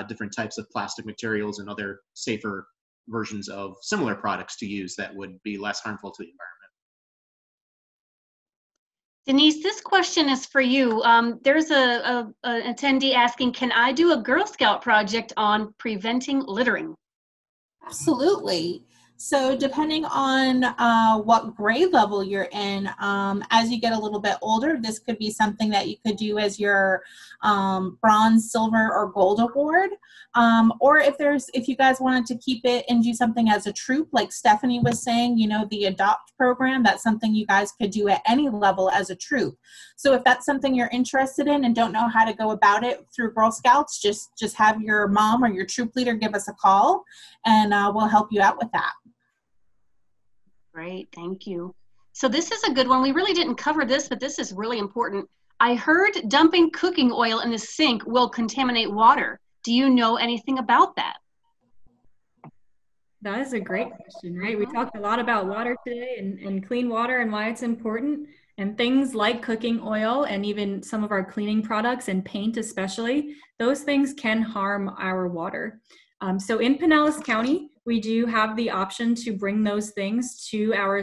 different types of plastic materials and other safer versions of similar products to use that would be less harmful to the environment. Denise, this question is for you. There's an attendee asking, can I do a Girl Scout project on preventing littering? Absolutely. So depending on what grade level you're in, as you get a little bit older, this could be something that you could do as your bronze, silver, or gold award. Or if you guys wanted to keep it and do something as a troop, like Stephanie was saying, you know, the adopt program, that's something you guys could do at any level as a troop. So if that's something you're interested in and don't know how to go about it through Girl Scouts, just have your mom or your troop leader give us a call, and we'll help you out with that. Great, thank you. So this is a good one. We really didn't cover this, but this is really important. I heard dumping cooking oil in the sink will contaminate water. Do you know anything about that? That is a great question, right? We talked a lot about water today and clean water and why it's important. And things like cooking oil and even some of our cleaning products and paint especially, those things can harm our water. So in Pinellas County, we do have the option to bring those things to our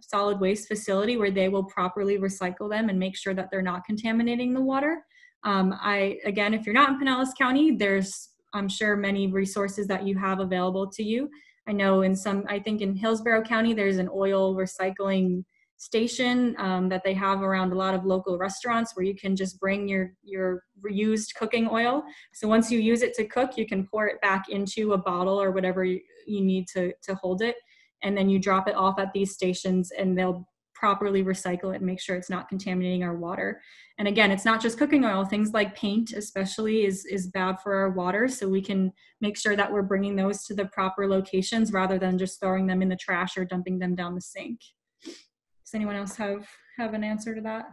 solid waste facility where they will properly recycle them and make sure that they're not contaminating the water. Again, if you're not in Pinellas County, there's, I'm sure, many resources that you have available to you. I know in I think in Hillsborough County, there's an oil recycling station that they have around a lot of local restaurants where you can just bring your reused cooking oil. So once you use it to cook, you can pour it back into a bottle or whatever you need to hold it. And then you drop it off at these stations and they'll properly recycle it and make sure it's not contaminating our water. And again, it's not just cooking oil, things like paint especially is bad for our water. So we can make sure that we're bringing those to the proper locations rather than just throwing them in the trash or dumping them down the sink. Does anyone else have an answer to that?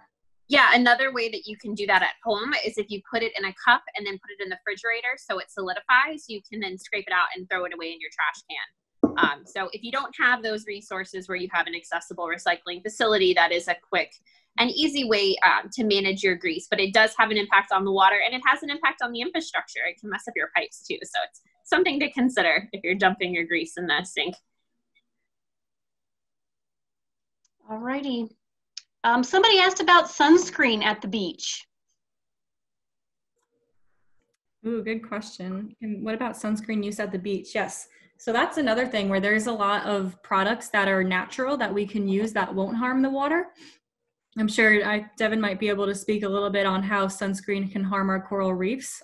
Yeah, another way that you can do that at home is if you put it in a cup and then put it in the refrigerator so it solidifies, you can then scrape it out and throw it away in your trash can. So if you don't have those resources where you have an accessible recycling facility, that is a quick and easy way to manage your grease, but it does have an impact on the water and it has an impact on the infrastructure. It can mess up your pipes too. So it's something to consider if you're dumping your grease in the sink. Alrighty. Somebody asked about sunscreen at the beach. Ooh, good question. And what about sunscreen use at the beach? Yes. So that's another thing where there's a lot of products that are natural that we can use that won't harm the water. I'm sure Devin might be able to speak a little bit on how sunscreen can harm our coral reefs.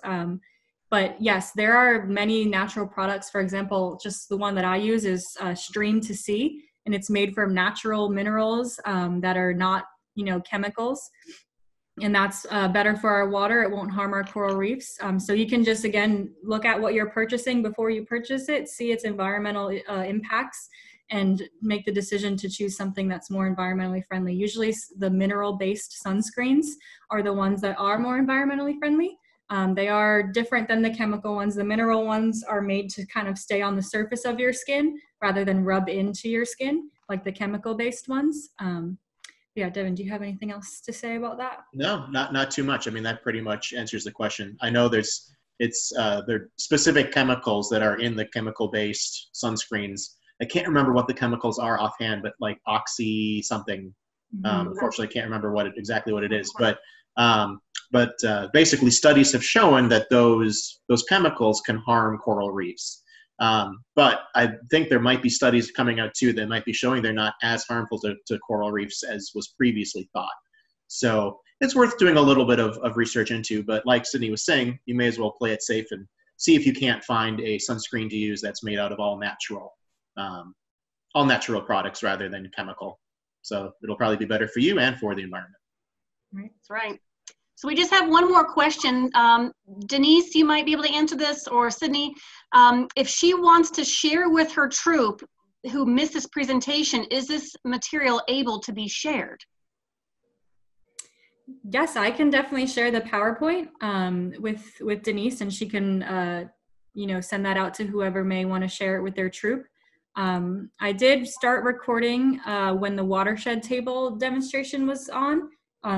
But yes, there are many natural products. For example, just the one that I use is Stream to Sea. And it's made from natural minerals that are not, you know, chemicals. And that's better for our water. It won't harm our coral reefs. So you can just, again, look at what you're purchasing before you purchase it, see its environmental impacts, and make the decision to choose something that's more environmentally friendly. Usually the mineral-based sunscreens are the ones that are more environmentally friendly. They are different than the chemical ones. The mineral ones are made to kind of stay on the surface of your skin rather than rub into your skin, like the chemical-based ones. Yeah, Devin, do you have anything else to say about that? No, not too much. I mean, that pretty much answers the question. I know there are specific chemicals that are in the chemical-based sunscreens. I can't remember what the chemicals are offhand, but like oxy something. Unfortunately, I can't remember exactly what it is, but basically studies have shown that those chemicals can harm coral reefs. But I think there might be studies coming out too that might be showing they're not as harmful to coral reefs as was previously thought. So it's worth doing a little bit of research into, but like Sydney was saying, you may as well play it safe and see if you can't find a sunscreen to use that's made out of all natural products rather than chemical. So it'll probably be better for you and for the environment. That's right. So we just have one more question. Denise, you might be able to answer this, or Sydney. If she wants to share with her troop who missed this presentation, is this material able to be shared? Yes, I can definitely share the PowerPoint with Denise, and she can you know, send that out to whoever may want to share it with their troop. I did start recording when the watershed table demonstration was on.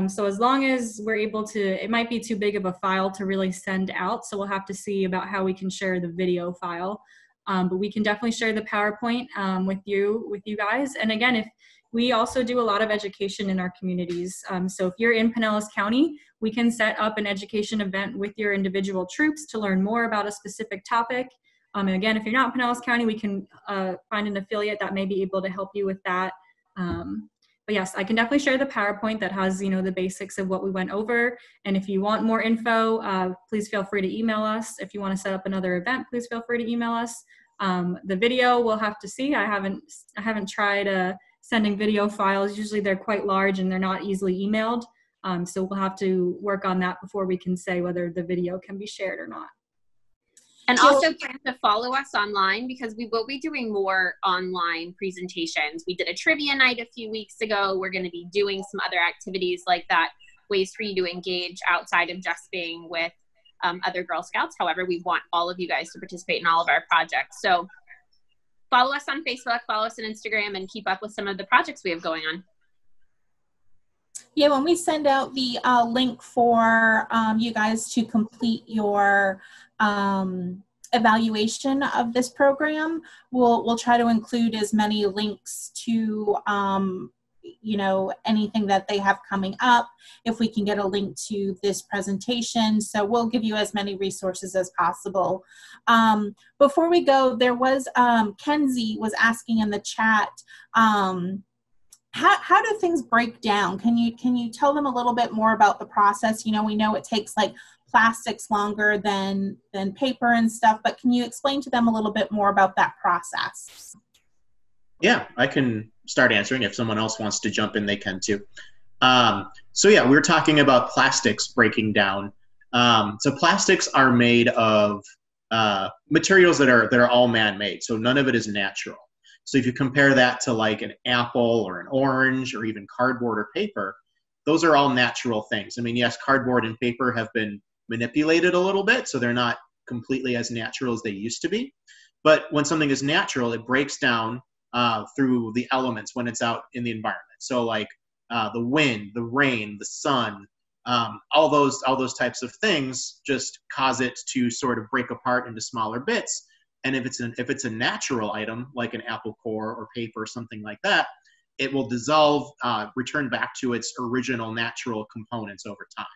So as long as we're able to, it might be too big of a file to really send out, so we'll have to see about how we can share the video file. But we can definitely share the PowerPoint with you guys. And again, if we also do a lot of education in our communities. So if you're in Pinellas County, we can set up an education event with your individual troops to learn more about a specific topic. And again, if you're not in Pinellas County, we can find an affiliate that may be able to help you with that. But yes, I can definitely share the PowerPoint that has, you know, the basics of what we went over. And if you want more info, please feel free to email us. If you want to set up another event, please feel free to email us. The video, we'll have to see. I haven't tried sending video files. Usually they're quite large and they're not easily emailed. So we'll have to work on that before we can say whether the video can be shared or not. And also plan to follow us online, because we will be doing more online presentations. We did a trivia night a few weeks ago. We're going to be doing some other activities like that, ways for you to engage outside of just being with other Girl Scouts. However, we want all of you guys to participate in all of our projects. So follow us on Facebook, follow us on Instagram, and keep up with some of the projects we have going on. Yeah, when we send out the link for you guys to complete your evaluation of this program, we'll try to include as many links to you know, anything that they have coming up, if we can get a link to this presentation. So we'll give you as many resources as possible. Before we go, there was, Kenzie was asking in the chat, how do things break down? Can you tell them a little bit more about the process? You know, we know it takes like plastics longer than paper and stuff, but can you explain to them a little bit more about that process? Yeah, I can start answering. If someone else wants to jump in, they can too. So yeah, we're talking about plastics breaking down. So plastics are made of materials that are all man-made, so none of it is natural. So if you compare that to like an apple or an orange or even cardboard or paper, those are all natural things. I mean, yes, cardboard and paper have been manipulated a little bit, so they're not completely as natural as they used to be. But when something is natural, it breaks down through the elements when it's out in the environment. So like the wind, the rain, the sun, all those types of things just cause it to sort of break apart into smaller bits. And if it's a natural item, like an apple core or paper or something like that, it will dissolve, return back to its original natural components over time.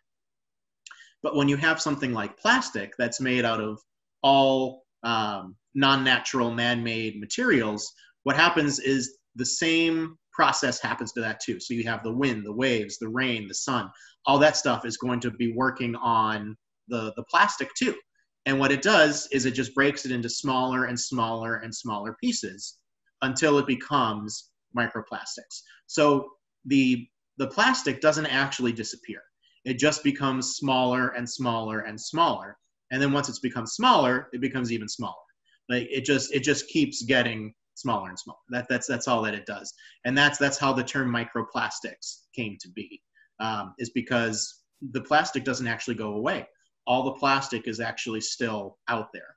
But when you have something like plastic that's made out of all non-natural man-made materials, what happens is the same process happens to that too. So you have the wind, the waves, the rain, the sun, all that stuff is going to be working on the plastic too. And what it does is it just breaks it into smaller and smaller and smaller pieces until it becomes microplastics. So the plastic doesn't actually disappear. It just becomes smaller and smaller and smaller. And then once it's become smaller, it becomes even smaller. Like it just keeps getting smaller and smaller. That's all that it does, and that's how the term microplastics came to be. Is because the plastic doesn't actually go away. All the plastic is actually still out there,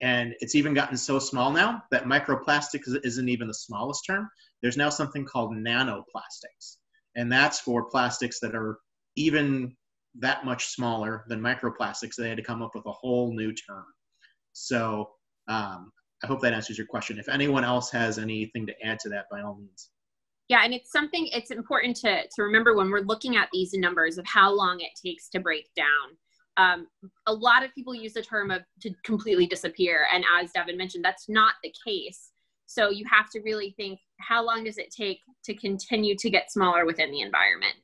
and it's even gotten so small now that microplastics isn't even the smallest term. There's now something called nanoplastics, and that's for plastics that are even that much smaller than microplastics. They had to come up with a whole new term. So. I hope that answers your question. If anyone else has anything to add to that, by all means. Yeah, and it's something, it's important to remember when we're looking at these numbers of how long it takes to break down. A lot of people use the term of to completely disappear. And as Devin mentioned, that's not the case. So you have to really think, how long does it take to continue to get smaller within the environment?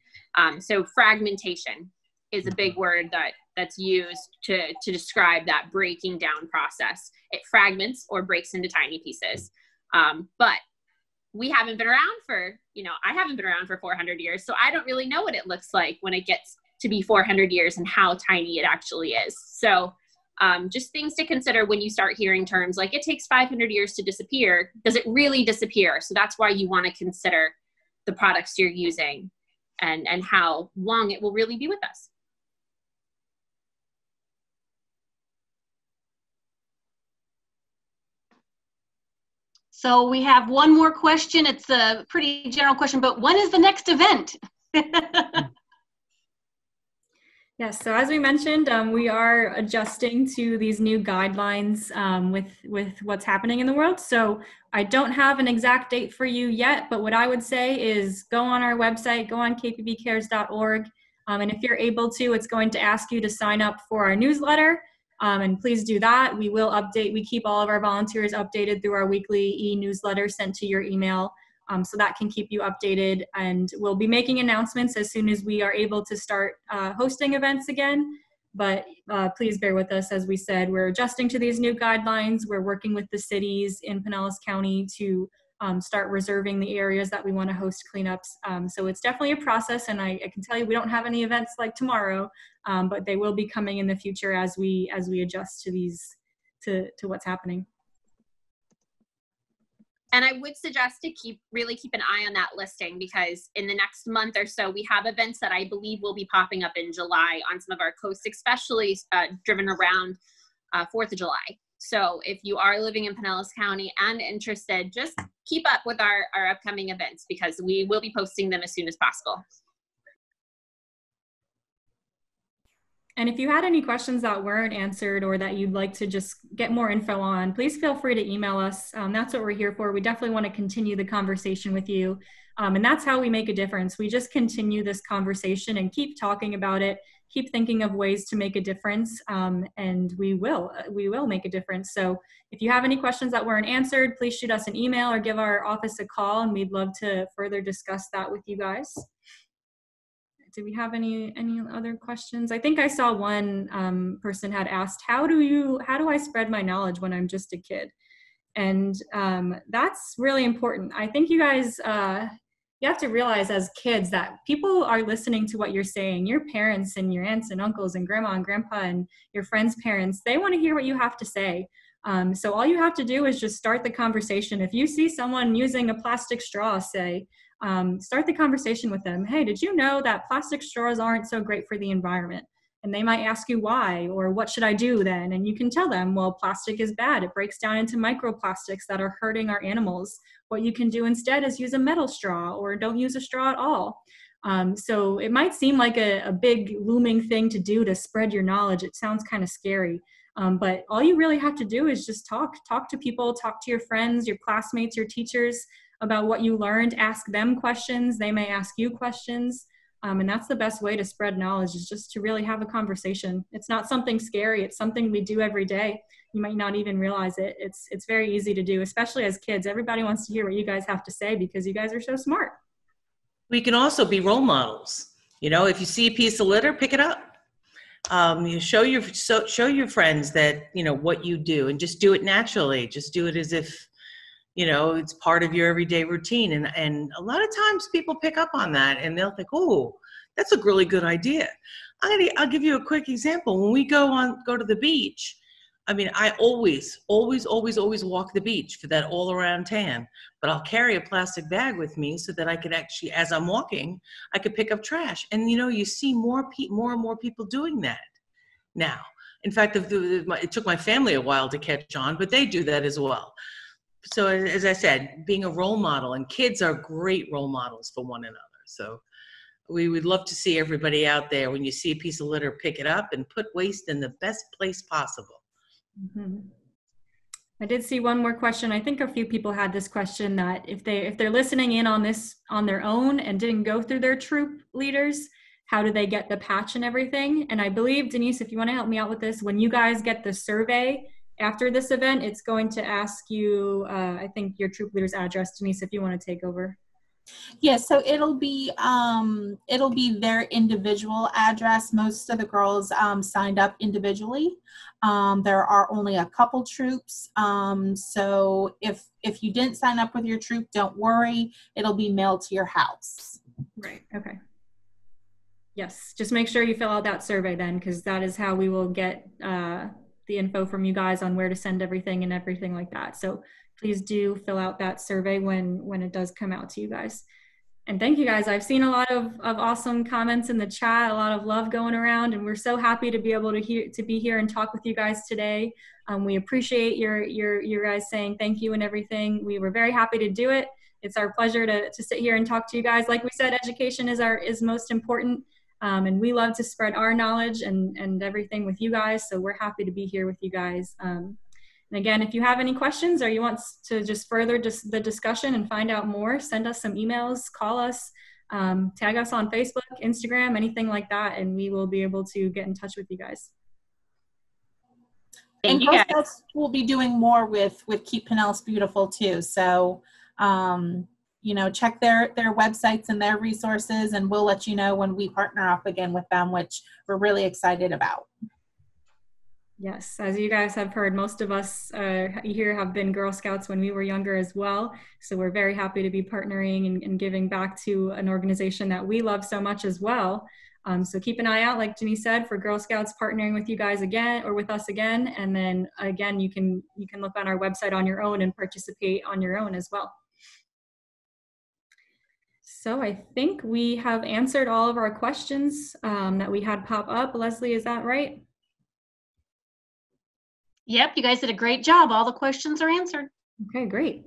So fragmentation is a big word that's used to describe that breaking down process. It fragments or breaks into tiny pieces. But we haven't been around for, you know, I haven't been around for 400 years, so I don't really know what it looks like when it gets to be 400 years and how tiny it actually is. So Just things to consider when you start hearing terms like it takes 500 years to disappear. Does it really disappear? So that's why you want to consider the products you're using and how long it will really be with us. So we have one more question. It's a pretty general question, but when is the next event? Yes, so as we mentioned, we are adjusting to these new guidelines with what's happening in the world. So I don't have an exact date for you yet, but what I would say is go on our website, go on kpbcares.org, and if you're able to, it's going to ask you to sign up for our newsletter, and please do that. We will update, we keep all of our volunteers updated through our weekly e-newsletter sent to your email. So that can keep you updated, and we'll be making announcements as soon as we are able to start hosting events again. But please bear with us. As we said, we're adjusting to these new guidelines. We're working with the cities in Pinellas County to start reserving the areas that we want to host cleanups. So it's definitely a process, and I can tell you we don't have any events like tomorrow, but they will be coming in the future as we adjust to these to what's happening. And I would suggest to really keep an eye on that listing, because in the next month or so, we have events that I believe will be popping up in July on some of our coasts, especially driven around 4th of July. So if you are living in Pinellas County and interested, just keep up with our upcoming events, because we will be posting them as soon as possible. And if you had any questions that weren't answered or that you'd like to just get more info on, please feel free to email us. That's what we're here for. We definitely want to continue the conversation with you. And that's how we make a difference. We just continue this conversation and keep talking about it, keep thinking of ways to make a difference, and we will make a difference. So if you have any questions that weren't answered, please shoot us an email or give our office a call, and we'd love to further discuss that with you guys. Do we have any other questions? I think I saw one person had asked, how do I spread my knowledge when I'm just a kid? And that's really important. I think you guys, you have to realize as kids that people are listening to what you're saying. Your parents and your aunts and uncles and grandma and grandpa and your friends' parents, they want to hear what you have to say. So all you have to do is just start the conversation. If you see someone using a plastic straw, say, start the conversation with them. Hey, did you know that plastic straws aren't so great for the environment? And they might ask you why, or what should I do then? And you can tell them, well, plastic is bad. It breaks down into microplastics that are hurting our animals. What you can do instead is use a metal straw, or don't use a straw at all. So it might seem like a big looming thing to do to spread your knowledge. It sounds kind of scary. But all you really have to do is just talk to people, talk to your friends, your classmates, your teachers about what you learned. Ask them questions. They may ask you questions. And that's the best way to spread knowledge, is just to really have a conversation. It's not something scary. It's something we do every day. You might not even realize it. It's very easy to do, especially as kids. Everybody wants to hear what you guys have to say because you guys are so smart. We can also be role models. You know, if you see a piece of litter, pick it up. You show your friends that, you know, what you do, and just do it naturally. Just do it as if, you know, it's part of your everyday routine. And a lot of times people pick up on that, and they'll think, oh, that's a really good idea. I'll give you a quick example. When we go to the beach, I mean, I always walk the beach for that all around tan, but I'll carry a plastic bag with me so that I could actually, as I'm walking, I could pick up trash. And, you know, you see more and more people doing that now. In fact, it took my family a while to catch on, but they do that as well. So as I said, being a role model, and kids are great role models for one another. So we would love to see everybody out there, when you see a piece of litter, pick it up and put waste in the best place possible. Mm-hmm. I did see one more question. I think a few people had this question, that if they're listening in on this on their own and didn't go through their troop leaders, how do they get the patch and everything? And I believe, Denise, if you want to help me out with this, when you guys get the survey after this event, it's going to ask you, I think, your troop leader's address. Denise, if you want to take over. Yeah, so it'll be their individual address. Most of the girls signed up individually. There are only a couple troops. So if you didn't sign up with your troop, don't worry. It'll be mailed to your house. Right. Okay. Yes. Just make sure you fill out that survey then, because that is how we will get the info from you guys on where to send everything and everything like that. So please do fill out that survey when it does come out to you guys. And thank you guys. I've seen a lot of awesome comments in the chat, a lot of love going around, and we're so happy to be able to be here and talk with you guys today. We appreciate your guys saying thank you and everything. We were very happy to do it. It's our pleasure to sit here and talk to you guys. Like we said, education is most important, and we love to spread our knowledge and everything with you guys, so we're happy to be here with you guys. And again, if you have any questions or you want to just further the discussion and find out more, send us some emails, call us, tag us on Facebook, Instagram, anything like that, and we will be able to get in touch with you guys. Thank you guys. And Girl Scouts will be doing more with Keep Pinellas Beautiful too, so you know, check their websites and their resources, and we'll let you know when we partner up again with them, which we're really excited about. Yes, as you guys have heard, most of us here have been Girl Scouts when we were younger as well. So we're very happy to be partnering and giving back to an organization that we love so much as well. So keep an eye out, like Jenny said, for Girl Scouts partnering with you guys again, or with us again. And then again, you can look on our website on your own and participate on your own as well. So I think we have answered all of our questions that we had pop up. Leslie, is that right? Yep, you guys did a great job. All the questions are answered. Okay, great.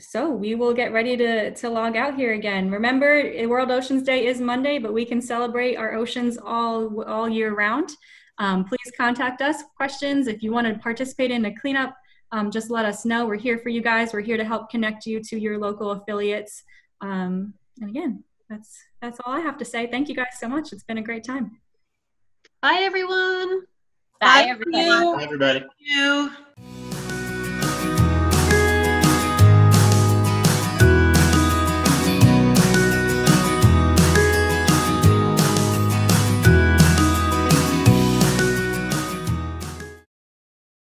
So we will get ready to log out here again. Remember, World Oceans Day is Monday, but we can celebrate our oceans all year round. Please contact us with questions. If you want to participate in a cleanup, just let us know. We're here for you guys. We're here to help connect you to your local affiliates. And again, that's all I have to say. Thank you guys so much. It's been a great time. Bye, everyone. Bye, everybody. Bye, everybody. Thank you.